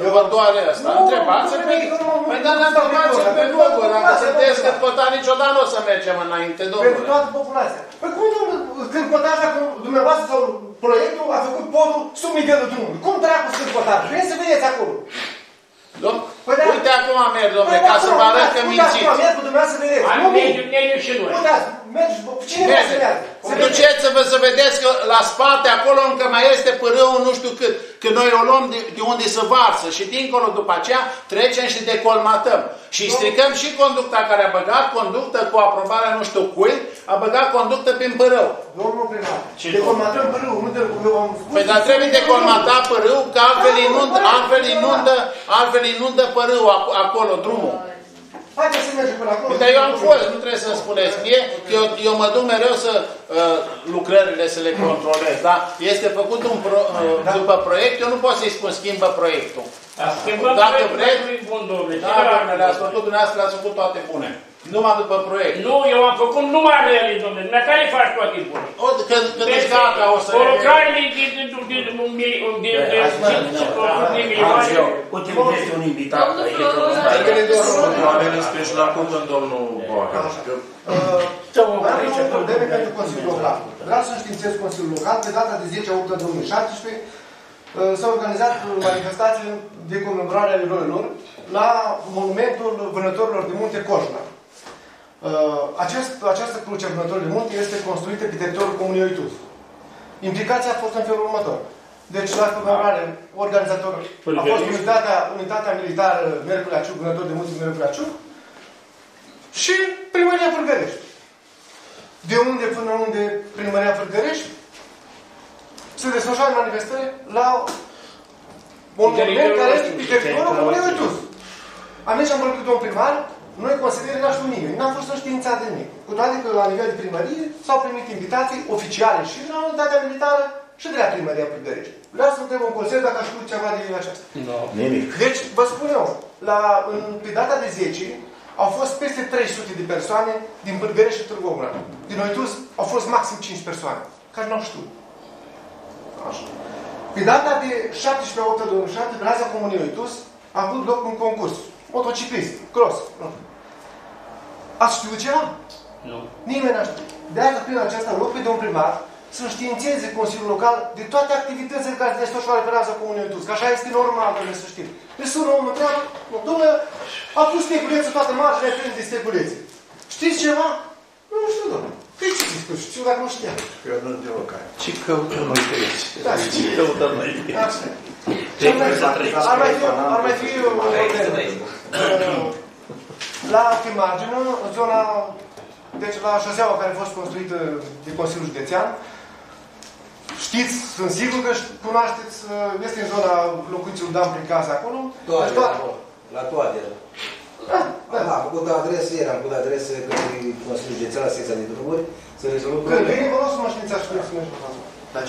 vă doare asta. Întrebați-l pe Gogu. Păi dar întrebați-l pe Gogu. Dacă se descăpăta niciodată, nu o să mergem înainte, domnule. Pentru toată populația. Păi cum scârcotați dacă dumneavoastră sau proiectul a făcut podul sub nivelul drumului? Cum dracu scârcotați? Vreți să vedeți acolo. Uite acum merg, domnule, ca să vă arăt că mințiți. Merg cu dumneavoastră să vedeți. Nu minți. Duceți-vă să vedeți că la spate, acolo încă mai este pârâul nu știu cât. Că noi o luăm de unde se varsă și dincolo după aceea trecem și decolmatăm. Și stricăm și conducta care a băgat, conductă cu aprobarea nu știu cui, a băgat conductă prin pârâu. Domnul primar, decolmatăm pârâul, nu am spus. Păi dar trebuie decolmata pârâul, că altfel inundă pârâul acolo, drumul. Haideți să mergem până acolo. Dar eu am fost, nu trebuie să-mi spuneți mie, că eu mă duc mereu să lucrările să le controlez, da? Este făcut după proiect, eu nu pot să-i spun schimbă proiectul. Dacă vreți, le-ați făcut dumneavoastră, le-ați făcut toate bune. Numai după proiect. Nu, eu am făcut numai reali, domnule. Dar care faci toate bune? Când ești gata, o să... O lucrare utilizezi un invitat. Adică ne doar oamenii spre și la cuvânt, domnul Boacă. Am o probleme pentru Consiliul Local. Vreau să științez Consiliul Local. Pe data de 10-8-2017 s-au organizat manifestații de comemorare a eroilor la monumentul vânătorilor de munte Coșna. Această cruce vânătorilor de munte este construită pe teritoriul comunei Oituz. Implicația a fost în felul următor. Deci, la comemorare, organizatorul a fost unitatea militară Mergulea Ciuc, vânător de munte Mergulea Ciuc și primăria Pârgărești. De unde până unde primăria Pârgărești se desfășoară manifestări la un monument care este pe teritoriul comunei Oituz. Aici am vorbit cu domnul primar. Noi considerăm că n-a știut nimeni, n-a fost înștiințat de nimic. Cu toate că la nivel de primărie s-au primit invitații oficiale și la unitatea militară și de la primăria Pârgărești. Vreau să întrebăm un consilier dacă aș știu ceva de din aceasta. No. Nimic. Deci, vă spun eu, pe data de 10 au fost peste 300 de persoane din Pârgărești și Târgu Mureș. Din Oituz au fost maxim 5 persoane, care nu au știut. Așa. Pe data de 17-8-2007, pe raza Comunii Oituz, a avut loc un concurs. Motociclist, cross. Nu. Ați știut ceva? Nu. Nimeni n-a știut. De-aia, prin aceasta, rog pe domn primar să științeze Consiliul Local de toate activitățile care se desfășoară pe raza Comunii Oituz. Că așa este normal, domnule, să știm. Deci sună omul întreabă, domnule, a pus stegulețul toată marginea plină de stegulețe. Știți ceva? Nu știu, domnule. Păi ce zici? Nu știu dacă nu știam. Eu nu-l de local. Ce căută noi de aici? Da, ce căută noi de aici? Ar mai fi o problemă. La margine, în zona, deci la șoseaua care a fost construită de Consiliul Județean, știți, sunt sigur că cunoașteți, este în zona locuiților Dan prin casă acolo. La toate. Am făcut adrese ieri, am făcut adrese către Consiliul Județean la Secția de Drumuri, să rezolvăm problemele. Când vine, vă rog să mă științați cum să mergi pe față. Dar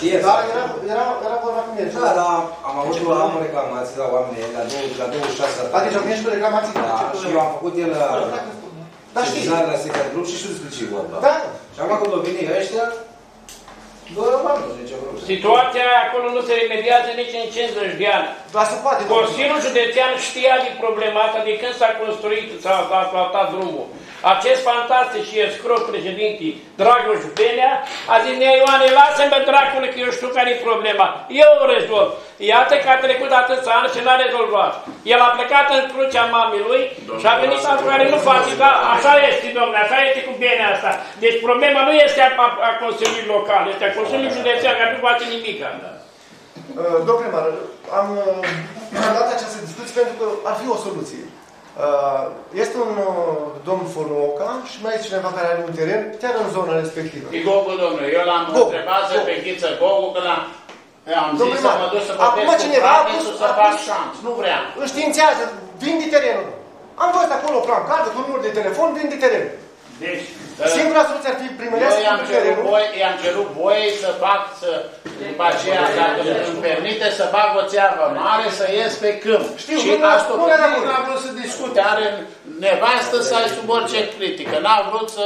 era vorba cu mine. Da, dar am avut o reclamație la oameni, la 26. Adică am venit și pe reclamații. Da, și eu am făcut el la sesizare la Secția de Drumuri și știu despre ce e vorba. Da. Și acum când vine ăștia, situația acolo nu se remediază nici în 50 de ani. Consiliul Județean știa de problema asta de când s-a construit, s-a asfaltat drumul. Acest fantastic și escroc președinte, Dragoș Benea, a zis, nea Ioane, lasă-mă, dracule, că eu știu care e problema. Eu o rezolv. Iată că a trecut atâția ani și n-a rezolvat. El a plecat în crucea mamei lui și a venit la care nu face, da, așa este, domnule, așa este cu Benea asta. Deci problema nu este a Consiliului Local, este a Consiliului Județean, care nu face nimic. Domnul primar, am dat această discuție pentru că ar fi o soluție. Este un domn Fonuoca și mai este cineva care are un teren chiar în zona respectivă. E Gogu, domnule, eu l-am întrebat să pe Ghiță Gogu, că am zis să mă duc să vorbesc cu Pravințul să fac șanț. Nu vreau. Înștiințează, vinde terenul. Am văzut acolo plan cadă, cu număr de telefon, vinde terenul. Deci, singura soluție ar fi primărească cu terenul. Eu i-am cerut voie să fac, după aceea, dacă îmi permite, să fac o țeavă mare, să ies pe câmp. Știu, nu a vrut să discute, are nevastă să ai sub orice critică, n-a vrut să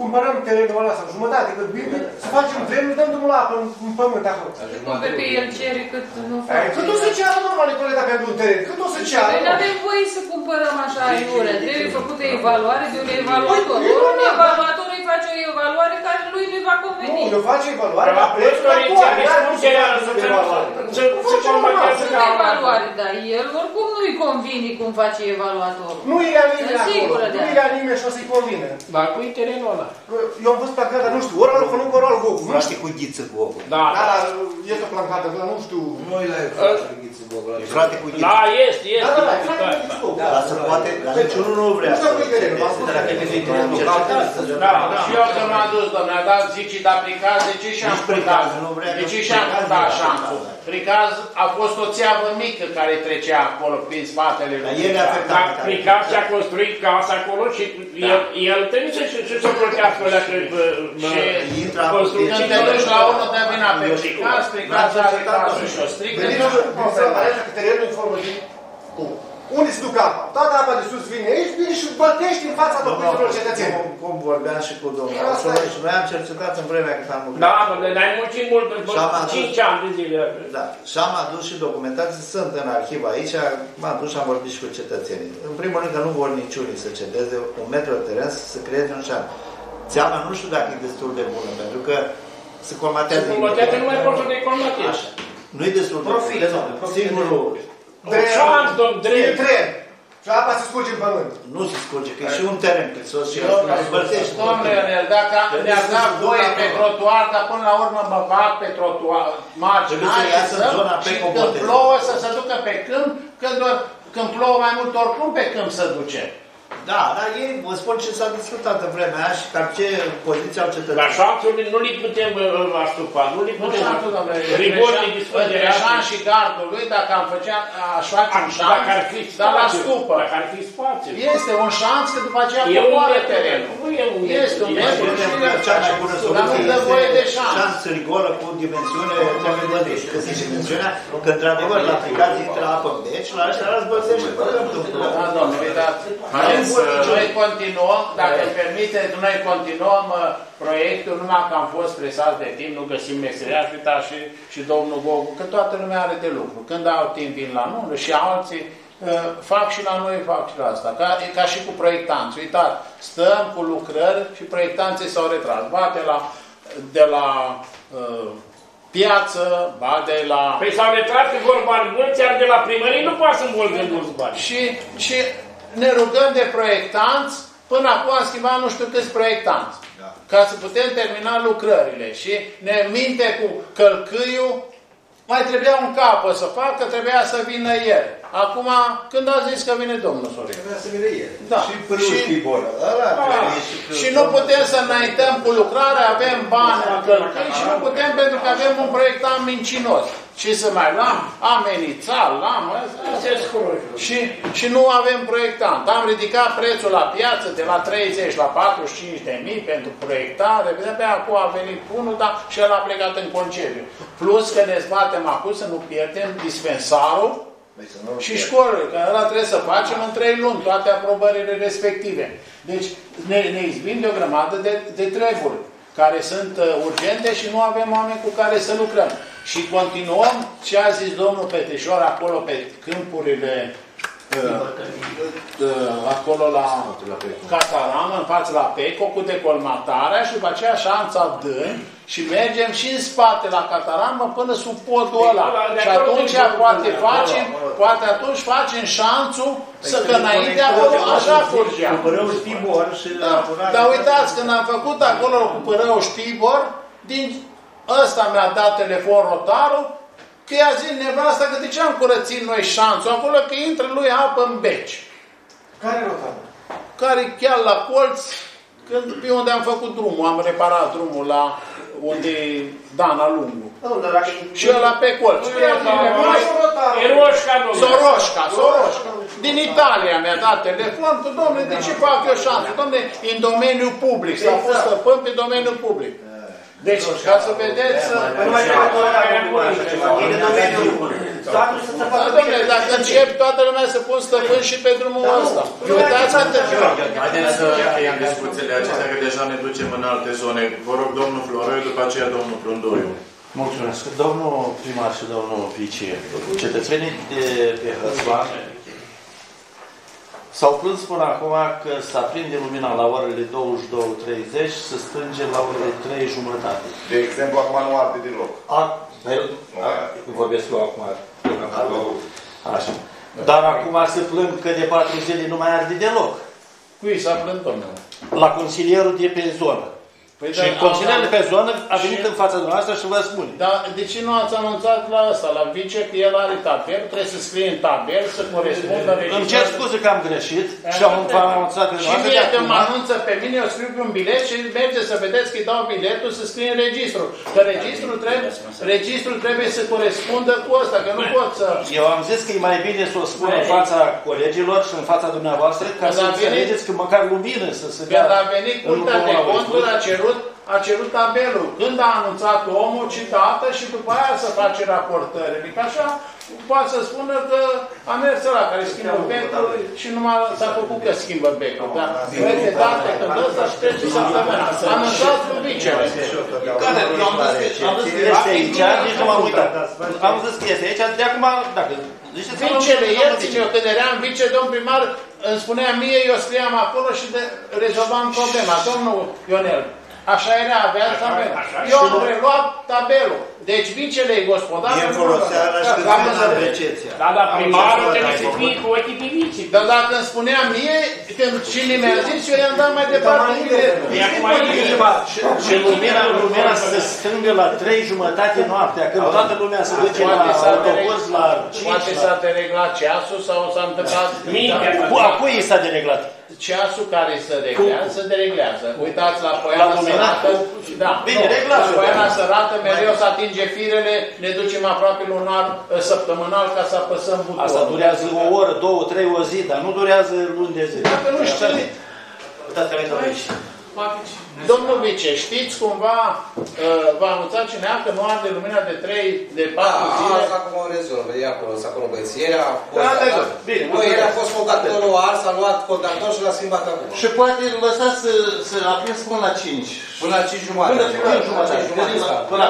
cumpărăm terenul ăla sau jumătate, cât bine, să facem vremuri, dăm drumul la apă în pământ acolo. Cât pe el cere, cât nu face. Cât o să ceară, normal, Nicoleta, pentru un teren. Cât o să ceară. Noi nu avem voie să cumpărăm așa aiurea. Trebuie făcută evaluare de un evaluator. Un evaluator îi face o evaluare care lui nu-i va conveni. Nu, eu face evaluare la preț, la toare. Nu se evaluare. Sunt evaluare, dar el oricum nu-i convine cum face evaluatorul. Nu e la nimeni acolo. Nu e la nimeni și o să-i convine. Dar cui terenul ăla? Eu am văzut plancada, dar nu știu, ori alul Fonucă, ori alul Gogu. Nu știu cu Ghiță Gogu. Da, dar este o plancada, dar nu știu. Nu e la Ghiță Gogu. E frate cu Ghiță. Da, este. Da, frate cu Ghiță Gogu. Dar să poate, deci unul nu vrea să... Nu știu că e greu, v-am spus. Da, și eu că m-am dus, domnule, a dat zicii, dar pricaz, de ce și-am purtat? De ce și-am purtat așa? Pricaz a fost o țeavă mică care trecea acolo, prin spatele lui. Pricaz și-a construit casa acolo și el trebuie să-și protească alea că construcând te duci la unul, dă vina pe Pricaz, Pricaz are casă și o strică. Unde se duc apa? Toată apa de sus vine aici, vine și bătește în fața locuiților cetățenilor. Cum vorbeam și cu domnul. Și noi am cercetat în vremea cât am lucrat. Da, ne-ai muncit mult, 5 ani de zile. Da, și am adus și documentații, sunt în arhivă aici, m-am dus și am vorbit și cu cetățenii. În primul rând că nu vor niciunii să cedeze un metru de teren să creeze un șan. Țeama nu știu dacă e destul de bună, pentru că se colmatează. Se colmatează numai portul de colmatie. Așa. Nu e destul de bună. Singurul... Dren. Și apa se scurge în pământ. Nu se scurge, că e și un teren pe sos și răzbărtește. Domnule Ionel, dacă ne-a dat voie pe trotuar, dar până la urmă mă bag pe trotuar marginal și când plouă să se ducă pe câmp, când plouă mai mult oricum pe câmp se duce. Da, dar ei vă spun ce s-a discutat în vremea aia și ca ce poziția au cetățenilor. La șaptele nu li putem astupa, nu li putem astupa. Greșan și gardul lui, dacă am făcea așa un șanț, dar la stupă. Dacă ar fi spațiu. Este un șanț că după aceea coboară terenul. Este un metru și nu dă voie de șanț. Șanț rigolă cu dimensiune, că zice dimensiunea, că într-adevăr la aplicații intră apă în beci, la ăștia răzbățește. Da, domnule, dați. Noi continuăm, dacă îmi permiteți, noi continuăm proiectul, numai că am fost presați de timp, nu găsim meseria, și uita și domnul Gogu, că toată lumea are de lucru. Când au timp, vin la noi și alții fac și la noi, fac și la asta. Ca și cu proiectanți. Uitați, stăm cu lucrări și proiectanții s-au retras. Ba de la piață, ba de la... Păi s-au retras că vor bani mulți, iar de la primărie nu poate să învolgă mulți bani. Și ne rugăm de proiectanți, până acum am schimbat nu știu câți proiectanți. Da. Ca să putem termina lucrările. Și ne minte cu călcâiul, mai trebuia un capăt să facă, trebuia să vină el. Acum, când a zis că vine domnul Sorin? Trebuia să vină el. Da. Și Pârgărești. Și nu putem să înaintăm cu lucrare, avem bani în călcâi și nu putem pentru că avem un proiectant mincinos. Și să mai l-am amenințat, l-am și nu avem proiectant. Am ridicat prețul la piață de la 30 la 45.000 pentru proiectare. De acum a venit unul, dar și el a plecat în concediu. Plus că ne zbatem acum să nu pierdem dispensarul și școlile, că ăla trebuie să facem în 3 luni toate aprobările respective. Deci ne izbim de o grămadă de treburi care sunt urgente și nu avem oameni cu care să lucrăm. Și continuăm ce a zis domnul Petrișor acolo pe câmpurile acolo la Catalană, în față la Peco, cu decolmatarea și după aceea șanța dând și mergem și în spate la Catalană până sub podul ăla. Și atunci poate atunci facem șanțul să că înainte acolo așa curgea. Cu Pârău Știbor și la... Dar uitați, când am făcut acolo cu Pârău Știbor, din... Ăsta mi-a dat telefon Rotaru, că i-a zis nevasta că de ce am curățit noi șanțul acolo, că intră lui apă în beci. Care Rotaru? Care chiar la colț, pe unde am făcut drumul, am reparat drumul la unde Dana Lungu. Și ăla pe colț. Soroșca. Din Italia mi-a dat telefon, că domnule, de ce fac eu șanțul? Domnule, în domeniul public, s-a fost stăpân pe domeniul public. Deci, ca să vedeți... Dacă încep toată lumea să pun stăpân și pe drumul ăsta. Haideți să încheiem discuțiile acestea, că deja ne ducem în alte zone. Vă rog, domnul Floroiu, după aceea domnul Plundoiu. Mulțumesc. Domnul primar și domnul vice, cetățenii de pe Hățoane s-au plâns până acum că se aprinde lumina la orele 22:30 și se strânge la orele 3:30. De exemplu, acum nu arde deloc. Vorbesc eu acum. Așa. Dar acum se plâng că de 4 zile nu mai arde deloc. Cui s-a plâns, domnule? La consilierul de pe zonă. Păi și consilierul de pe zonă a venit în fața dumneavoastră și vă spune. Dar de ce nu ați anunțat la asta, la vice, că el are tabel, trebuie să scrie în tabel, să corespundă... Îmi cer scuze că am greșit și am anunțat pe dumneavoastră. Și mie că mă anunță pe mine, eu scriu pe un bilet și mergeți să vedeți că îi dau biletul să scrie în registru. Că registrul trebuie să corespundă cu ăsta, că nu pot să... Eu am zis că e mai bine să o spun în fața colegilor și în fața dumneavoastră, ca să înțelegeți că măcar lumină să se dea... Când a venit Curtea de Conturi, a cerut tabelul. Când a anunțat omul, citată și după aia să face raportări. Adică așa poate să spună că a mers ăla care schimbă becul și numai s-a făcut că schimbă becul. Dar de date când ăsta și trece să se anunțat cu vicele. Am zis că este aici, de acum, dacă... Vicele, el zice, eu când eram vice, domn primar, îmi spunea mie, eu scriam acolo și rezolvam problema. Domnul Ionel, așa era, avea tabelul. Eu am reluat tabelul. Deci vicele-i gospodarul... E folosea rășcăzând la percepția. Da, dar primarul trebuie să fie cu ochii pe vicii. Dar dacă îmi spunea mie, când cine mi-a zis, eu i-am dat mai departe. Și lumina se strângă la 3:30 noaptea, când toată lumea se duce la autobuz, la 5. Poate s-a dereglat ceasul sau s-a întâmplat... Cu acui s-a dereglat. ceasul care se reglează, se dereglează. Uitați la Poiana Sărată. Da, la Poiana Sărată mereu se atinge firele, ne ducem aproape lunar, săptămânal, ca să apăsăm butonul. Asta durează o oră, două, trei, o zi, dar nu durează luni de zile. Dacă nu știi. Domnul vice, știți cumva, v-a anunțat cineva că nu arde lumina de 3, de 4 zile? Asta acum o rezolvă, e acolo, s-a acolo băiețieri, a fost contactorul ars, a luat contactor și l-a schimbat acolo. Și poate îl lăsa să aprins până la 5. Până la 5 jumate. Până la 5 jumate. Până la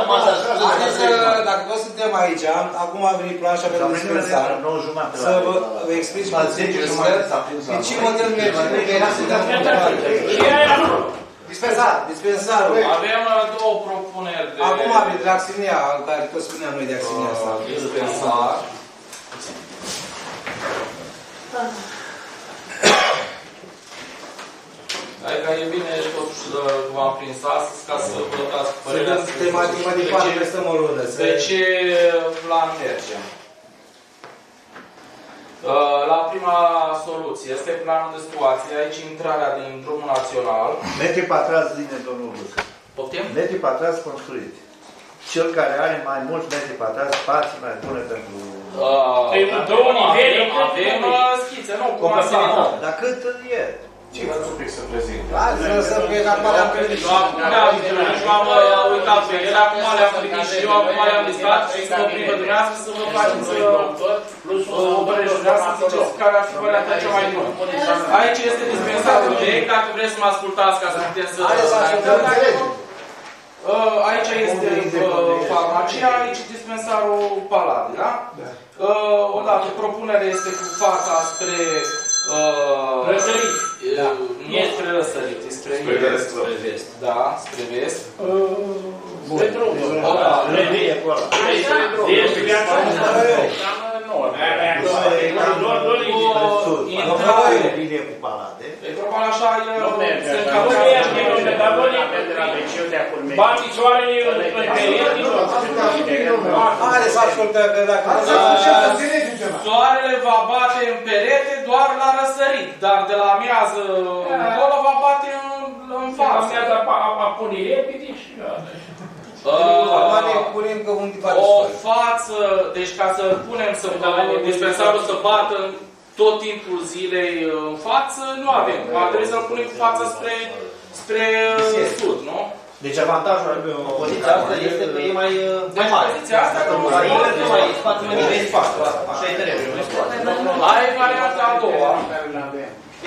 5 jumate. Dacă toți suntem aici, acum a venit planșa pentru dispensar, să vă explic și pe 10 jumate. Din ce model merge? Dispensarul. Avem două propuneri de... Acum avem de acțiunea, care tot spuneam noi de acțiunea asta. Dispensar. Adică e bine, totuși, v-am prins astăzi, ca să vă dați părerea. Să dăm temativa din parte, prestăm o rundă. De ce plan mergem? La prima soluție este planul de situație. Aici intrarea din drumul național. Metri pătrați din domnul Lucă. Poftim? Metri pătrați construit. Cel care are mai mulți metri pătrați, spații mai bune pentru... două nivele. Avem schițe, nu? Cum ați zis? Dar cât e? Ce vă subic să prezint? Să fie că acum le-am primit. Eu am uitat pe el, acum le-am primit și eu, acum le-am listat și să vă primă dumneavoastră să vă facem să o bărăjunea să ziceți care ar fi varianta cea mai bună. Aici este dispensarul vechi, dacă vreți să mă ascultați ca să puteți să... Aici este farmacia, aici dispensarul Paladin, da? Odată, propunerea este cu fața spre... Răsărit. Nu spre răsărit, e spre vest. Da, spre vest. Spre drum. Revie acolo. Ești viața în nord. Revie cu palade. E probabil așa, se încălză. Bații soarele în perioadă. Haideți să ascultăm că dacă... Soarele va bate în perete doar la răsărit, dar de la miază încolo va bate în față. De la miază apune repede și... O față, deci ca să punem să dispensarul să bată tot timpul zilei în față, nu avem. Trebuie să-l punem cu fața spre sud, nu? Deci avantajul poziția asta este că e mai mare. Poziția asta că nu mai spațiul de față. Așa e terenul. Are varianta a doua.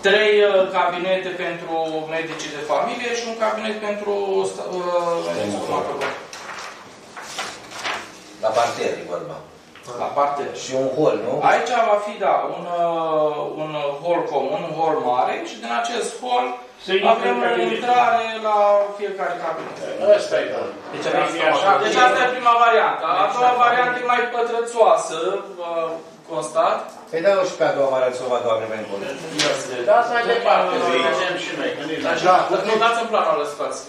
3 cabinete pentru medicii de familie și un cabinet pentru... La parter, e vorba. La parter. Și un hol, nu? Aici va fi, da, un hol comun, un hol mare și din acest hol avem intrare la fiecare cabinet. Asta e bun. Deci asta e prima variantă. A doua variantă e mai pătrățoasă, constat. Păi da, și pe a doua variantă, o va doamne mai bună. Da, să mai departe, să mergem și noi. Nu dați în planul ăla, stați.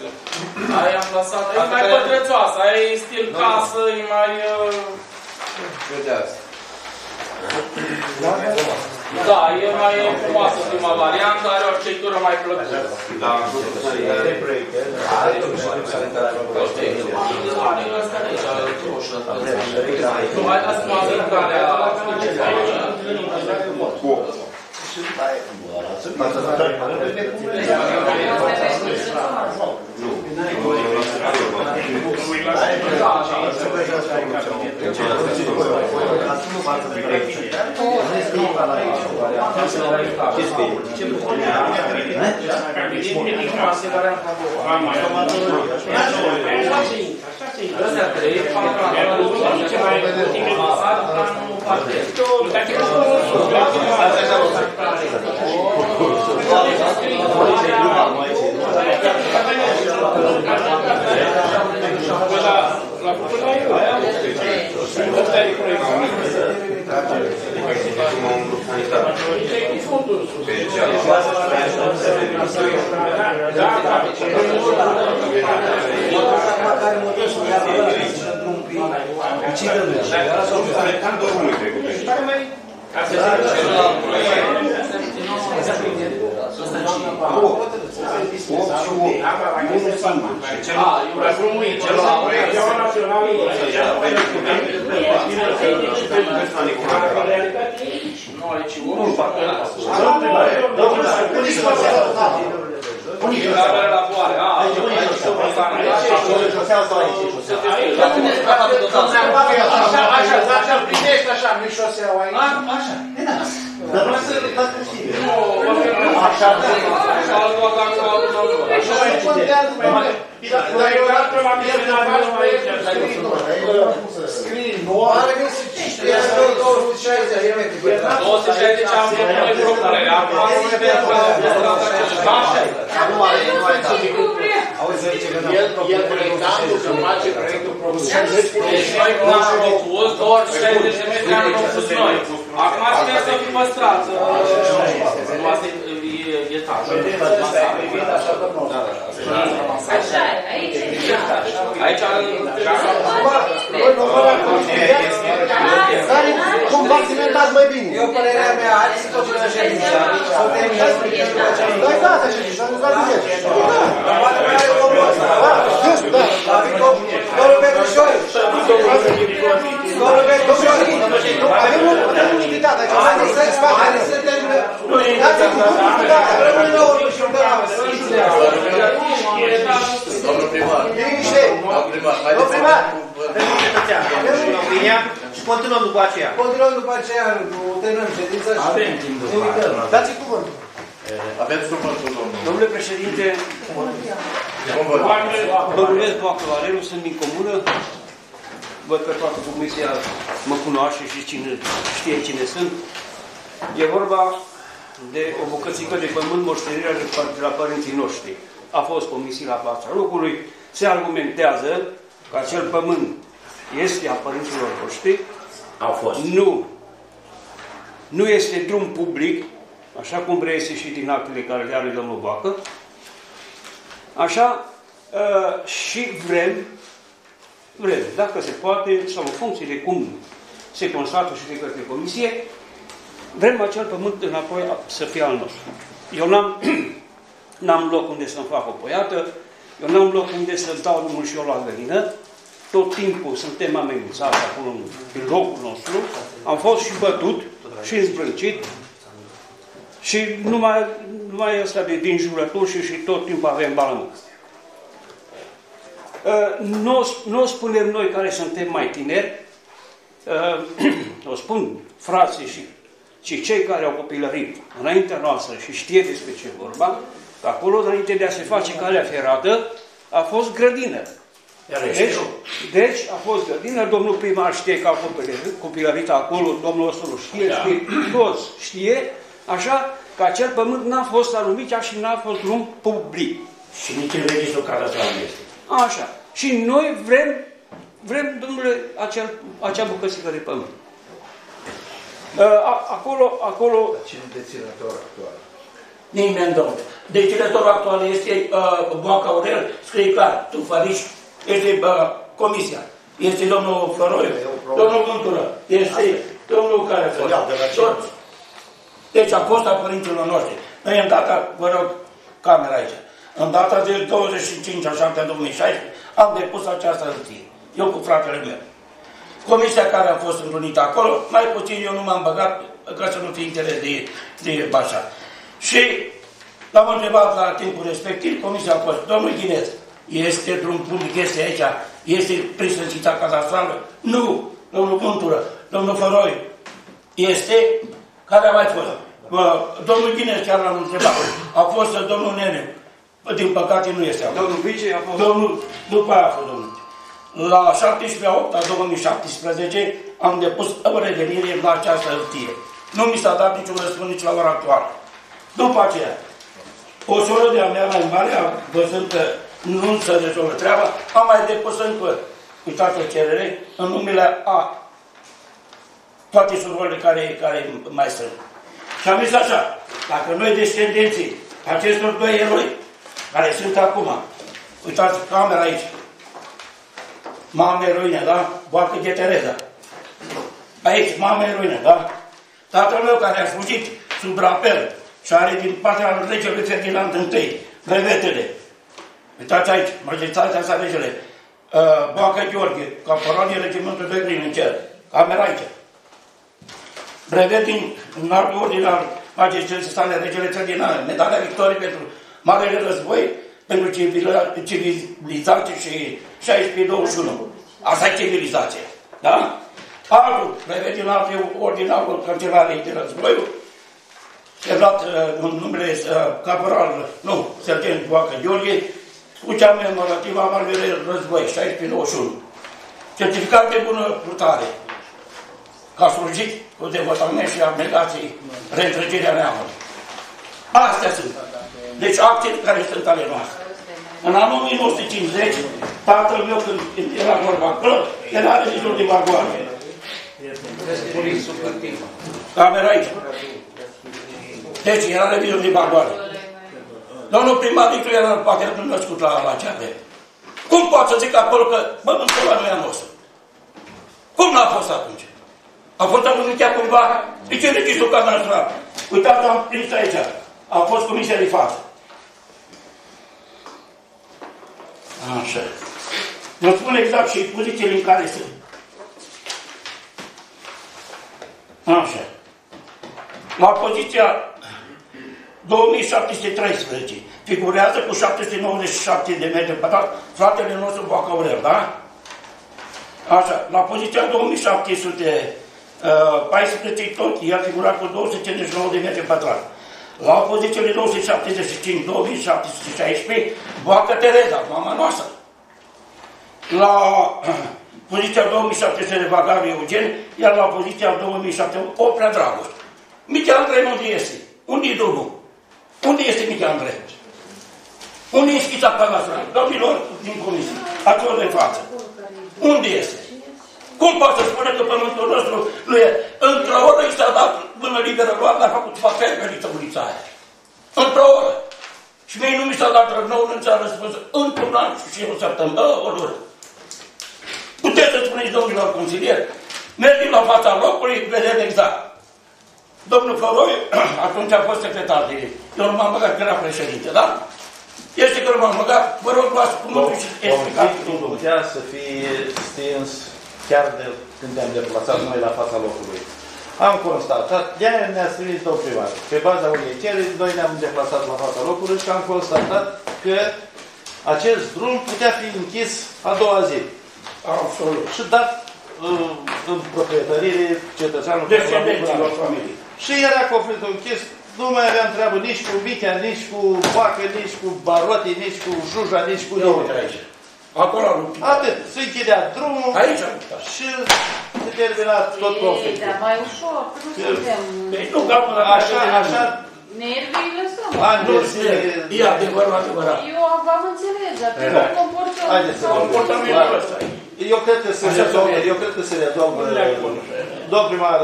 Aia am plasat, e mai pătrățoasă, aia e stil casă, e mai... Vedeați. Da, e mai frumoasă prima variantă, are o arhitectură mai plăcută. Da, are proiecte. Are Astea trei, ce mai e pasat, dar nu partez. Se argumentează că acel pământ este a părinților noștri. Au fost. Nu. Nu este drum public, așa cum reiese și din actele care le are domnul Boacă. Așa și vrem, dacă se poate, sau în funcție de cum se constată și de către comisie, vrem acel pământ înapoi să fie al nostru. Eu n-am loc unde să-mi fac o poiată, eu n-am loc unde să dau drumul și eu la gălină. Tot timpul suntem amenințați acolo, în locul nostru. Am fost și bătut, și înzbrâncit. Și numai ăsta de din jurături și tot timpul avem balământ. Nu o spunem noi care suntem mai tineri. O spun frații și cei care au copilărit înaintea noastră și știe despre ce vorba. Acolo, înainte de a se face calea ferată, a fost grădină. Deci, a fost grădină. Domnul primar știe că a copilărit acolo, domnul Ostoru știe, toți știe, așa că acel pământ n-a fost anumit și n-a fost drum public. Și nici în registrul cadastral este. Așa. Și noi vrem, domnule, acea bucățică de pământ. Acolo... Cine deținător actual? Nimeni, domnule. Deținătorul actual este Boacă Aurel, scrie clar, Tufăriș, este comisia, este domnul Floroiu, domnul Vântură, este domnul care toți. Deci a fost a părinților noștri. Noi în data, vă rog, camera aici, în data de 25 a 7 a 2016, am depus această hârtie, eu cu fratele meu. Comisia care a fost întrunită acolo, mai puțin eu nu m-am băgat ca să nu fie interes de bașa. Și l-am întrebat la timpul respectiv, comisia a fost, domnul Ginez, este drum public, este aici, este prinsățița cadastrală? Nu, domnul Vântură, domnul Floroiu, este, care a mai fost? Domnul Ginez, chiar l-am întrebat, a fost domnul Nene, din păcate nu este acolo. Domnul Vice a fost? Domnul, după aia a fost domnul. La 17-8-2017 am depus o revenire la această hârtie. Nu mi s-a dat niciun răspuns nici la ora actuală. După aceea, o soră de-a mea mai mare, văzând că nu se rezolvă treaba, a mai depus încă această cerere în numele a toate surorile care mai sunt. Și am zis așa, dacă noi descendenții acestor doi eroi care sunt acum, uitați camera aici, mame eroine, da? Boacă de Tereza. Aici, mame eroine, da? Tatăl meu care a fugit sub rapel și are din partea regelui Ferdinand I, brevetele. Uitați aici, majestatea sa regele. Boacă Gheorghe, caporal din regimentul de Grin în cer. Camera aici. Brevet din înaltul ordin al majestății sale, regele Ferdinand, medalia victoriei pentru Marele Război, pentru civilizație și 1621. Asta e civilizație. Da? Altul, brevet din altul ordin al cancelarei de Războiul, e dat în numele caporal, nu, sergent Boacă Gheorghe, cu cea memorativă a Marele Război, 1691. Certificat de bună purtare, ca slujit cu devotament și abnegații reîntrăgirea neamului. Astea sunt. Deci actele care sunt ale noastre. În anul 1950, tatăl meu, când era vorba acolo, era regizor de vagoane. Camera aici. Deci era regizor de vagoane. Domnul primaricul era poate născut la CAV. Cum poate să zic acolo că, bă, nu știu, nu e nostru? Cum n-a fost atunci? A fost amănuntea cumva? De ce registrul cadastral? Uitați, am prins aici. A fost comisia de față. Așa. Vă spun exact și pozițiile în care sunt. Așa. La poziția 2713 figurează cu 797 de metri pătrat fratele nostru Boacă, da? Așa. La poziția 2714 tot, el figura cu 259 de metri pătrat. La pozițiile 275-2716, Boacă Tereza, mama noastră. La poziția 2700 de Bagariu Eugen, iar la poziția 2700, Oprea Dragoș. Mitea Andrei unde este? Unde-i drumul? Unde este Mitea Andrei? Unde-i schița cadastrală? Domnilor din comisie, acolo de față. Unde este? Cum poate să spune că pământul nostru nu e? Într-o oră i s-a dat mână liberă luat, dar a făcut fafermerită ulița aia. Într-o oră. Și mie nu mi s-a dat răbnăul, nu ți-a răspuns într-un an și o săptămână, o lună. Puteți să spuneți, domnilor consilieri, mergem la fața locului, vedem exact. Domnul Floroiu, atunci a fost secretar de ei. Eu nu m-am băgat, că era președinte, da? Este că nu m-am băgat, vă rog, luați cum nu și explicați. Putea să fie stins chiar de când ne-am deplasat noi la fața locului. Am constatat, de-aia ne-a scris domnul primar. Pe baza unei cereri, noi ne-am deplasat la fața locului și am constatat că acest drum putea fi închis a doua zi. Absolut. Și dat în proprietările cetățeanului. Descendenților familiei. Și era conflictul închis, nu mai aveam treabă nici cu Mitea, nici cu Boacă, nici cu Baroti, nici cu Juja, nici cu nimeni. Acolo a rupt. Atât. Se închidea drumul. Aici a rupt. Și se termina tot conflictul. Ei, dar mai ușor. Nu suntem... Păi nu, că așa... Nervii îi lăsăm. E adevărul, adevărat. Eu v-am înțeles, dar trebuie să comportăm. Haideți să comportăm eu ăsta. Eu cred că se rezolvă. Eu cred că se rezolvă. Domnul primar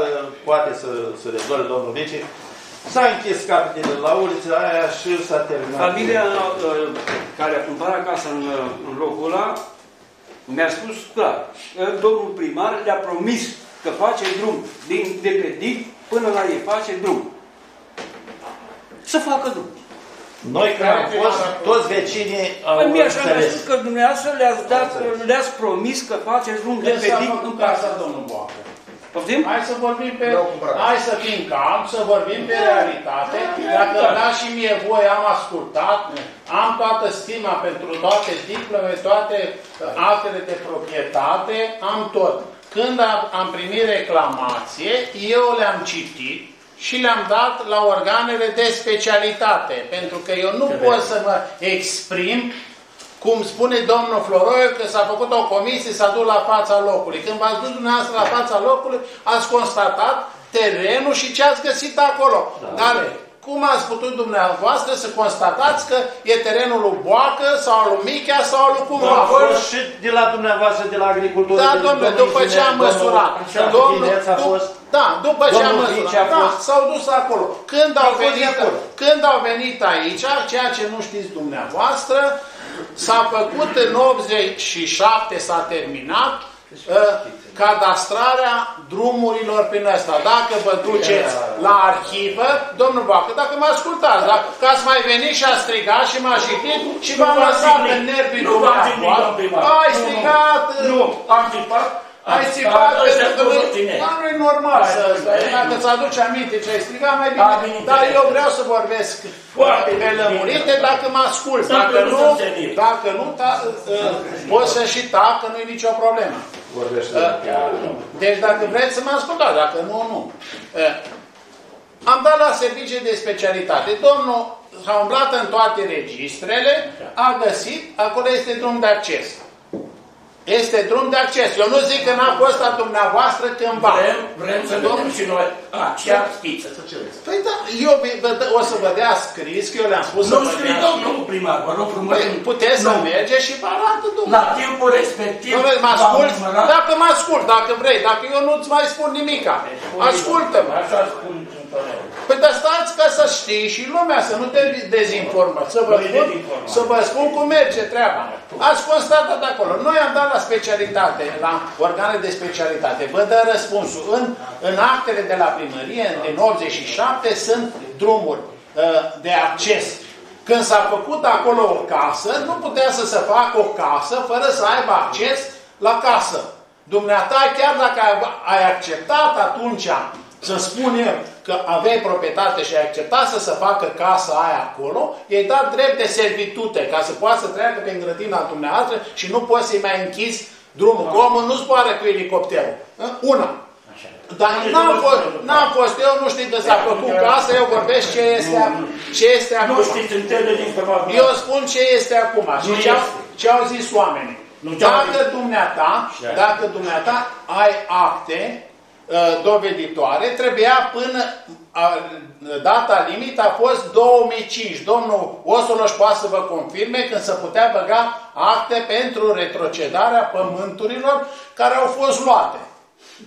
poate să se rezolve, domnul vice. S-a închis capitele la ulița aia și s-a terminat. Familia care a cumpărat casa în locul ăla mi-a spus clar. Domnul primar le-a promis că face drum. De pe DIC până la ei face drum. Să facă drum. Noi care am fost, toți vecinii au înțeles. Că dumneavoastră le-ați promis că face drum de pe DIC în casa domnului Boacă. Hai să vorbim pe... Hai să fim calm, să vorbim pe realitate. Dacă da și mie voi am ascultat, am toată stima pentru toate diplome, toate actele de proprietate, am tot. Când am primit reclamație, eu le-am citit și le-am dat la organele de specialitate. Pentru că eu nu pot să mă exprim Cum spune domnul Floroiu că s-a făcut o comisie, s-a dus la fața locului. Când v-ați dus dumneavoastră la fața locului, ați constatat terenul și ce ați găsit acolo. Da. Dar cum ați putut dumneavoastră să constatați că e terenul lui Boacă sau al lui Michea sau al lui cumva? A fost și de la dumneavoastră, de la agricultori. Da, domnule, după ce am măsurat. Domnul Ginez a fost. Da, după ce am măsurat. Da, s-au dus acolo. Când au venit aici, ceea ce nu știți dumneavoastră, s-a făcut în 87, s-a terminat cadastrarea drumurilor prin ăsta. Dacă vă duceți la arhivă, domnul Boacă, dacă mă ascultați, că ați mai venit și a strigat și m-a jignit și m-a lăsat în nervii dumneavoastră. Ai strigat! Nu, am țipat. Ai țipat pentru că nu e normal să... Dacă îți aduce aminte ce ai strigat, mai bine. Dar eu vreau să vorbesc pe lămurite dacă mă ascult. Dacă nu, poți să și tac, că nu e nicio problemă. Deci dacă vreți să mă ascultați, dacă nu, nu. Am dat la servicii de specialitate. Domnul s-a umblat în toate registrele, a găsit, acolo este drum de acces. Este drum de acces. Eu nu zic că n-a fost la dumneavoastră cândva. Vrem să vedem și noi aceea schiță. Păi da, eu o să vă dea scris, că eu le-am spus să vă dea scris. Nu, domnul primar, vă rog frumos. Puteți să mergeți și vă arată dumneavoastră. La timpul respectiv... Mă ascult? Dacă mă ascult, dacă vrei. Dacă eu nu-ți mai spun nimica. Ascultă-mă. Așa spun întotdeauna. Păi dar stați ca să știi și lumea, să nu te dezinformăți. Să vă spun cum merge treaba. Ați constatat acolo. Noi am dat la specialitate, la organele de specialitate. Vă dă răspunsul. În actele de la primărie, din 87, sunt drumuri de acces. Când s-a făcut acolo o casă, nu putea să se facă o casă fără să aibă acces la casă. Dumneata, chiar dacă ai acceptat atunci, să spunem că aveai proprietate și ai acceptat să se facă casa aia acolo, i-ai dat drept de servitute, ca să poată să treacă pe grădina dumneavoastră și nu poți să-i mai închizi drumul. Că omul nu-ți poară cu elicopterul. Una. Dar n-am fost, eu nu știu că s-a făcut casa, eu vorbesc ce este acum. Nu știți, înțelegeți informația. Eu spun ce este acum și ce au zis oamenii. Dacă dumneata ai acte doveditoare, trebuia până data limită a fost 2005. Domnul Osoloș poate să vă confirme când se putea băga acte pentru retrocedarea pământurilor care au fost luate.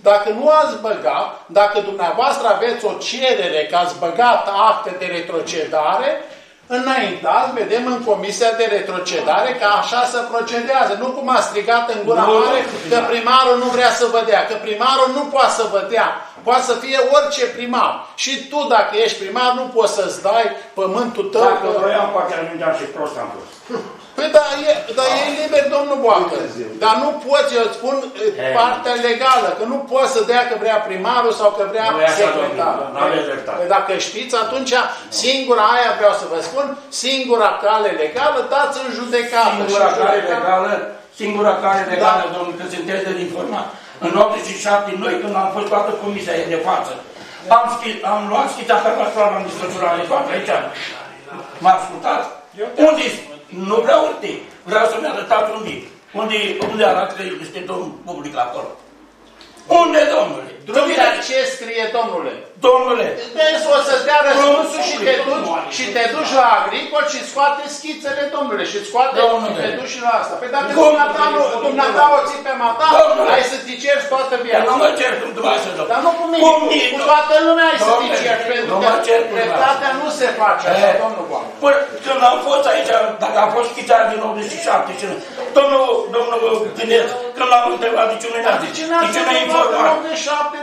Dacă nu ați băgat, dacă dumneavoastră aveți o cerere că ați băgat acte de retrocedare, înaintați, vedem în Comisia de Retrocedare că așa se procedează. Nu cum a strigat în gura mare că primarul nu vrea să vă dea. Că primarul nu poate să vă dea. Poate să fie orice primar. Și tu, dacă ești primar, nu poți să-ți dai pământul tău. Dacă vroiam, poate ajungeam și prost am fost. Păi, dar e liber, domnul Boacă. Dar nu poți, eu îți spun partea legală, că nu poți să dea că vrea primarul sau că vrea secretarul. Dacă știți, atunci singura, aia vreau să vă spun, singura cale legală, dați în judecată. Singura cale legală, domnul, că sunteți dezinformat. În 87, noi, când am fost toată comisia de față, am luat schița pe la slavă, am desfășurat de față aici. Mă ascultați? Unde nu vreau unde. Vreau să-mi arătați unde. Unde arată că este domnul public acolo. Unde, domnule? Dar ce scrie, domnule? Domnule! O să-ți dea răspunsul și te duci la agricol și scoate schițele, domnule. Și te duci la asta. Păi dacă dumneata o ții pe mata, ai să te ceri toată viața. Nu mă cer cu dumneavoastră, domnule. Dar nu cu mine. Cu toată lumea ai să te ceri. Pentru că dreptatea nu se face așa, domnul Boacă. Păi când am fost aici, dacă a fost schița din 87 și domnul Ginez, când l-am întrebat, de ce nu-i n-a zis? De ce nu-i informat?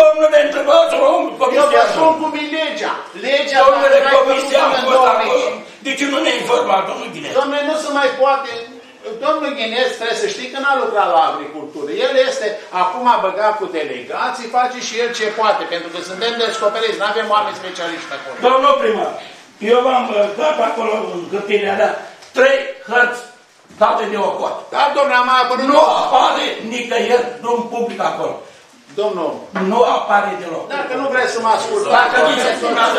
Domnule, întrebați omul, comisia. Eu vă spun cum e legea. Legea la comisia în 2005. De ce nu ne-a informat, domnul Ginez? Domnule, nu se mai poate. Domnul Ginez trebuie să știi că n-a lucrat la agricultură. El este acum a băgat cu delegații, face și el ce poate, pentru că suntem descoperiți, nu avem oameni specialiști acolo. Domnul primar, eu v-am dat acolo în câmpirea mea 3 hărți date de ocot. Da, domnule, am mai apărut. Nu apare nicăieri drum public acolo. Domnul. Nu apare deloc. Dacă nu vreți să mă ascultați. Dacă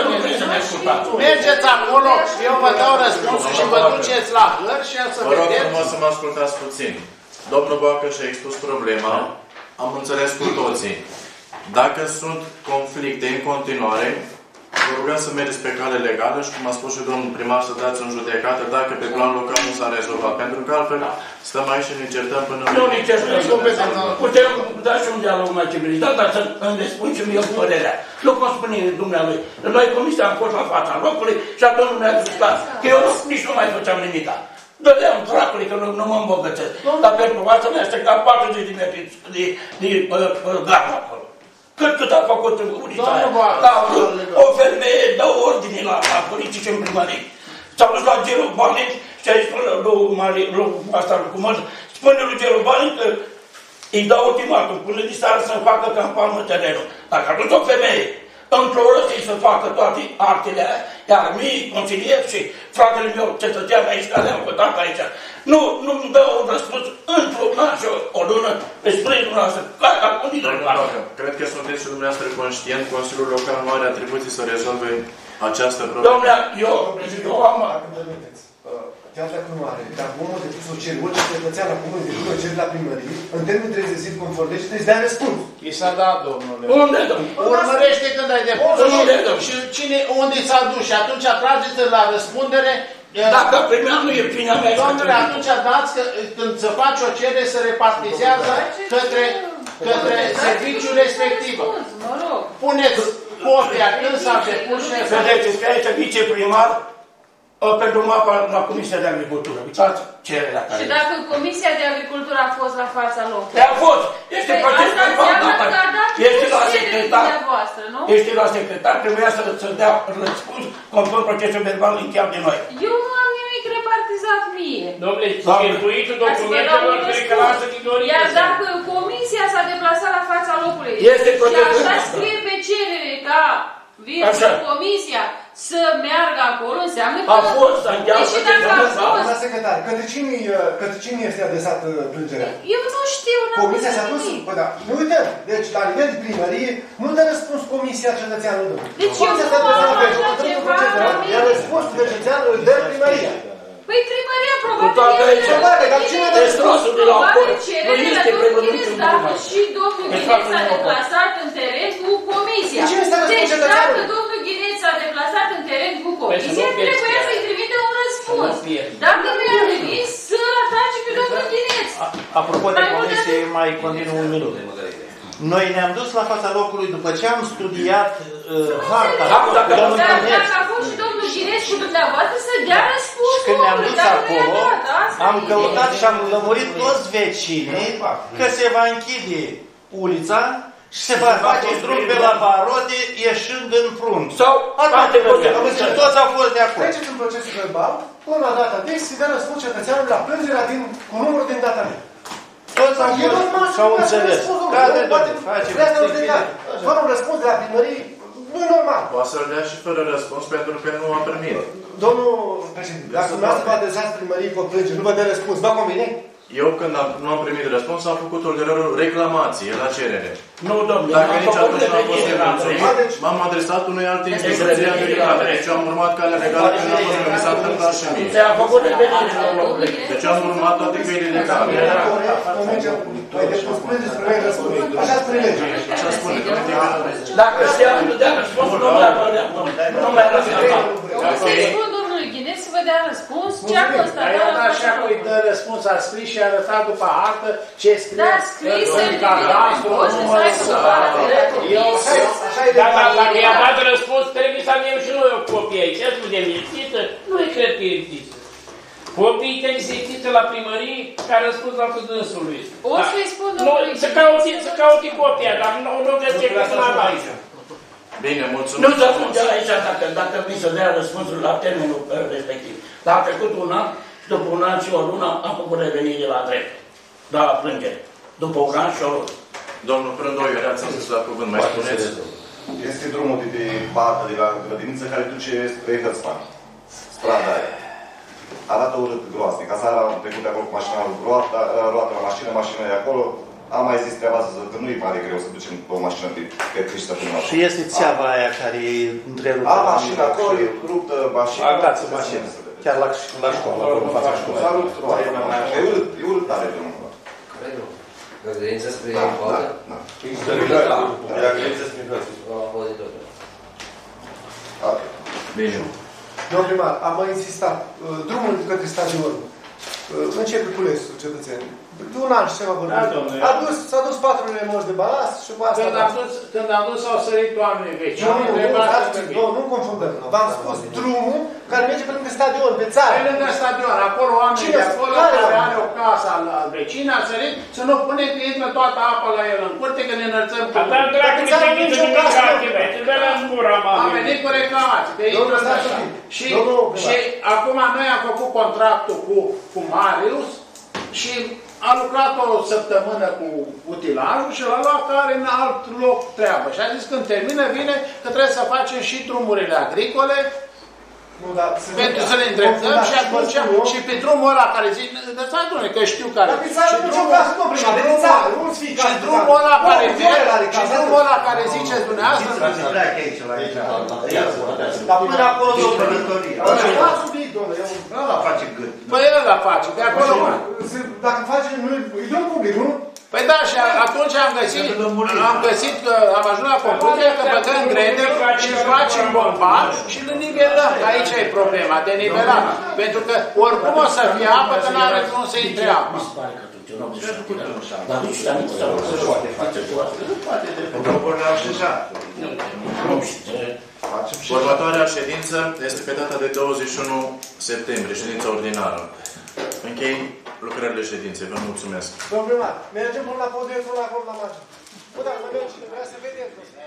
nu vreți să mă ascultați. Mergeți acolo, eu vă dau răspunsul și vă duceți la hăr și să vedeți. Vă rog frumos să mă ascultați puțin. Domnul Boacă și-a expus problema. Am înțeles cu toții. Dacă sunt conflicte în continuare, vă rugăm să mergeți pe cale legală și, cum a spus și domnul primar, să dați în judecată dacă pe plan local nu s-a rezolvat. Pentru că altfel stăm aici și ne certăm până... Nu ne certăm. Putem da și un dialog mai civilit. Da, dar să îmi spun și mie părerea. Nu cum spune dumnealui. Noi comisia am fost la fața locului și atunci nu ne-a ajutat. Că eu nici nu mai făceam nimic. Dădeam dracului că nu mă îmbogățesc. Dar pentru asta mi-a așteptat 40 de metri de gata acolo. Cât a făcut în unita aia. O femeie dă ordine la poliții și în primărie. S-a dus la Gerov Bani și a zis spune lui Gerov Bani că îi dau ultimatum, până de seară să-mi facă campanul terenul. Dacă a dus o femeie, într-o oră să facă toate artele aia, iar mie, consilier și fratele meu cetățean aici, care le-am vădat aici, nu-mi dă un răspuns într-un an și o lună, pe spune dumneavoastră, cred că sunteți și dumneavoastră conștient, Consiliul Local nu are atribuții să rezolve această problemă. Domnule, eu am... Chiar dacă nu are, dar omul de pus o cer, orice cetățean la comunii de lucru o cer la primărie, în termen 30 zile confortești, trebuie să dai răspuns. I s-a dat, domnule. Unde, domnule? Urmărește când ai depus și cine, unde s-a dus și atunci atrageți la răspundere. Dacă primeam nu e pina mea. Domnule, atunci dați că când se face o cerere se repartizează către serviciul respectiv. Puneți copia când s-a depus și... Vedeți că aici viceprimar pentru mapa la Comisia de Agricultură. Uitați cererea care... Și dacă Comisia de Agricultură a fost la fața locului? A fost! Este protestul verbal. Este la secretar, trebuia să dea răspuns conform procesul verbal încheiat de noi. Eu nu am nimic repartizat mie. Dom'le, cheltuitul documentelor trebuie că lasă din dorință. Iar dacă Comisia s-a deplasat la fața locului și așa scrie pe cerere ca... Virgul, comisia, să meargă acolo, înseamnă că... A fost, s-a încheat, să te zământ. Da, secretar, către cine este adresată plângerea? Eu nu știu, n-am văzut nimic. Comisia s-a dus? Bă, da, nu uităm. Deci, la nivel de primărie, nu dă răspuns comisia cetățeanului. Deci, eu nu mă am așa ceva la mine. Iar răspunsul cetățeanului îl dă primăria. Păi primăria probabil este destrosul de la acolo. Nu este prevăzut în urmă. Și domnul Ginez s-a deplasat în teren cu comisia. Deci dacă domnul Ginez s-a deplasat în teren cu comisia, trebuia să-i trimite un răspuns. Dacă mi-a trimis, să atace pe domnul Ginez. Apropo de comisie, mai continuă un minut. Noi ne-am dus la fața locului după ce am studiat harta. Dacă a fost și domnul Ginez cu dumneavoastră să dea răspuns. Și când ne-am dus acolo, am căutat și am lămurit toți vecinii că se va închide ulița și se va face drum pe la Barode ieșind în frunt. Sau alte procese. Toți au fost de acord. Treceți în procesul verbal, până la data de se dă răspuns cetățeanului la plângerea cu numărul din data mea. Toți am fost, s-au înțeles. Fără un răspuns de la primărie, nu-i normal. Poate să-l dea și fără răspuns, pentru că nu a primit. Domnul președinte, dacă nu ați văzut deja primărie cu o plângere, nu vă dă răspuns, vă convine? Eu, când nu am primit răspuns, am făcut ulterior reclamație la cerere. Nu, domnule. Dacă nici atunci nu am fost mulțumit, m-am adresat unei alte instituții americane. Deci am urmat calea legală când am fost adresat în și mie. Ți-a făcut revenire la urmă. Deci am urmat toate căile legale. Păi deci nu spuneți spre mine răspunsul. Așa spune legea. Așa spune. Dacă știam, nu dea răspunsul, nu mai răspunsul. Ginez să vă dea răspuns, ce a constatat... Dar eu da așa că îi dă răspuns, a scris și a arătat după hartă ce scrie. Da, scris, se ridică. Dar dacă i-a dat răspuns, trebuie să avem și noi o copie aici. Nu de mințită? Nu-i cred că e mințită. Copiii trebuie să există la primărie care a răspuns la dânsului. O să-i spun domnului. Să cauti copia, dar nu găsesc că sunt la aici. Bine, mulțumesc. Nu se ajunge la aici dacă vii să dea răspunsul la termenul respectiv. Dar a trecut un an și după un an și o lună am făcut revenire la drept. Da, la plângere. După un an și o lună. Domnul Prândoiu, ați zis la cuvânt, mai spuneți? Este drumul de bartă de la grădiniță care duce spre Hățman. Strada aia. Arată urât groaznic. Asta a trecut de acolo cu mașina roată la mașină, mașina e acolo. Am mai zis treaba asta, că nu-i pare greu să ducem o mașină pe Criști să punem așa. Și este țeava aia care e întreruptă. A, mașina acolo e ruptă, mașina. A, dați mașină. Chiar la școală, acolo în fața școală. S-a rupt roa. E urât tare de unul. Care e? Găzărință spre coadă? Da, da. Găzărință spre coadă. Bine. Domnul primar, am mai insistat. Drumul către stadionul. Începe culesul cetățenii. De un an și ceva vorbim. S-a dus 4 lei de balast și cu asta... Când am dus, au sărit oamenii vechi. Nu confundăm. V-am spus drumul care merge pe lângă stadion, pe țară. Pe lângă stadion. Acolo oamenii de acolo care are o casă al vecinii a sărit să nu pune că intră toată apa la el în curte, că ne înălțăm cu urmă. Dacă țară nici o casă nu. Am venit cu reclamații. Și acum noi am făcut contractul cu Marius și... A lucrat o săptămână cu utilarul și l-a luat care în alt loc treabă. Și a zis când termină, vine că trebuie să facem și drumurile agricole pentru să le îndreptăm și atunci și pe drumul ăla care zic, dă-ți-ai drumul, că știu care. Și drumul ăla care vine, și drumul ăla care ziceți dumneavoastră. Dar până acolo e o părătorie. Ăla face gând. Păi ăla face, de acolo. Dacă face, îi dăm public, nu? Păi da, și atunci am găsit că am ajuns la concluzia că băgăm grede și facem bombar și îl nivelăm. Aici e problema, de nivelat. Pentru că oricum o să fie apă, că n-are cum să intre apă. Dar nu știu, nu se poate face. Nu poate de pe propunerea așa. Următoarea ședință este pe data de 21 septembrie, ședința ordinară. Închei lucrările ședinței. Vă mulțumesc. Domnul primar, mergem până la podul, până acolo la margine. Bă, dar mă merg cine vrea să vedeți.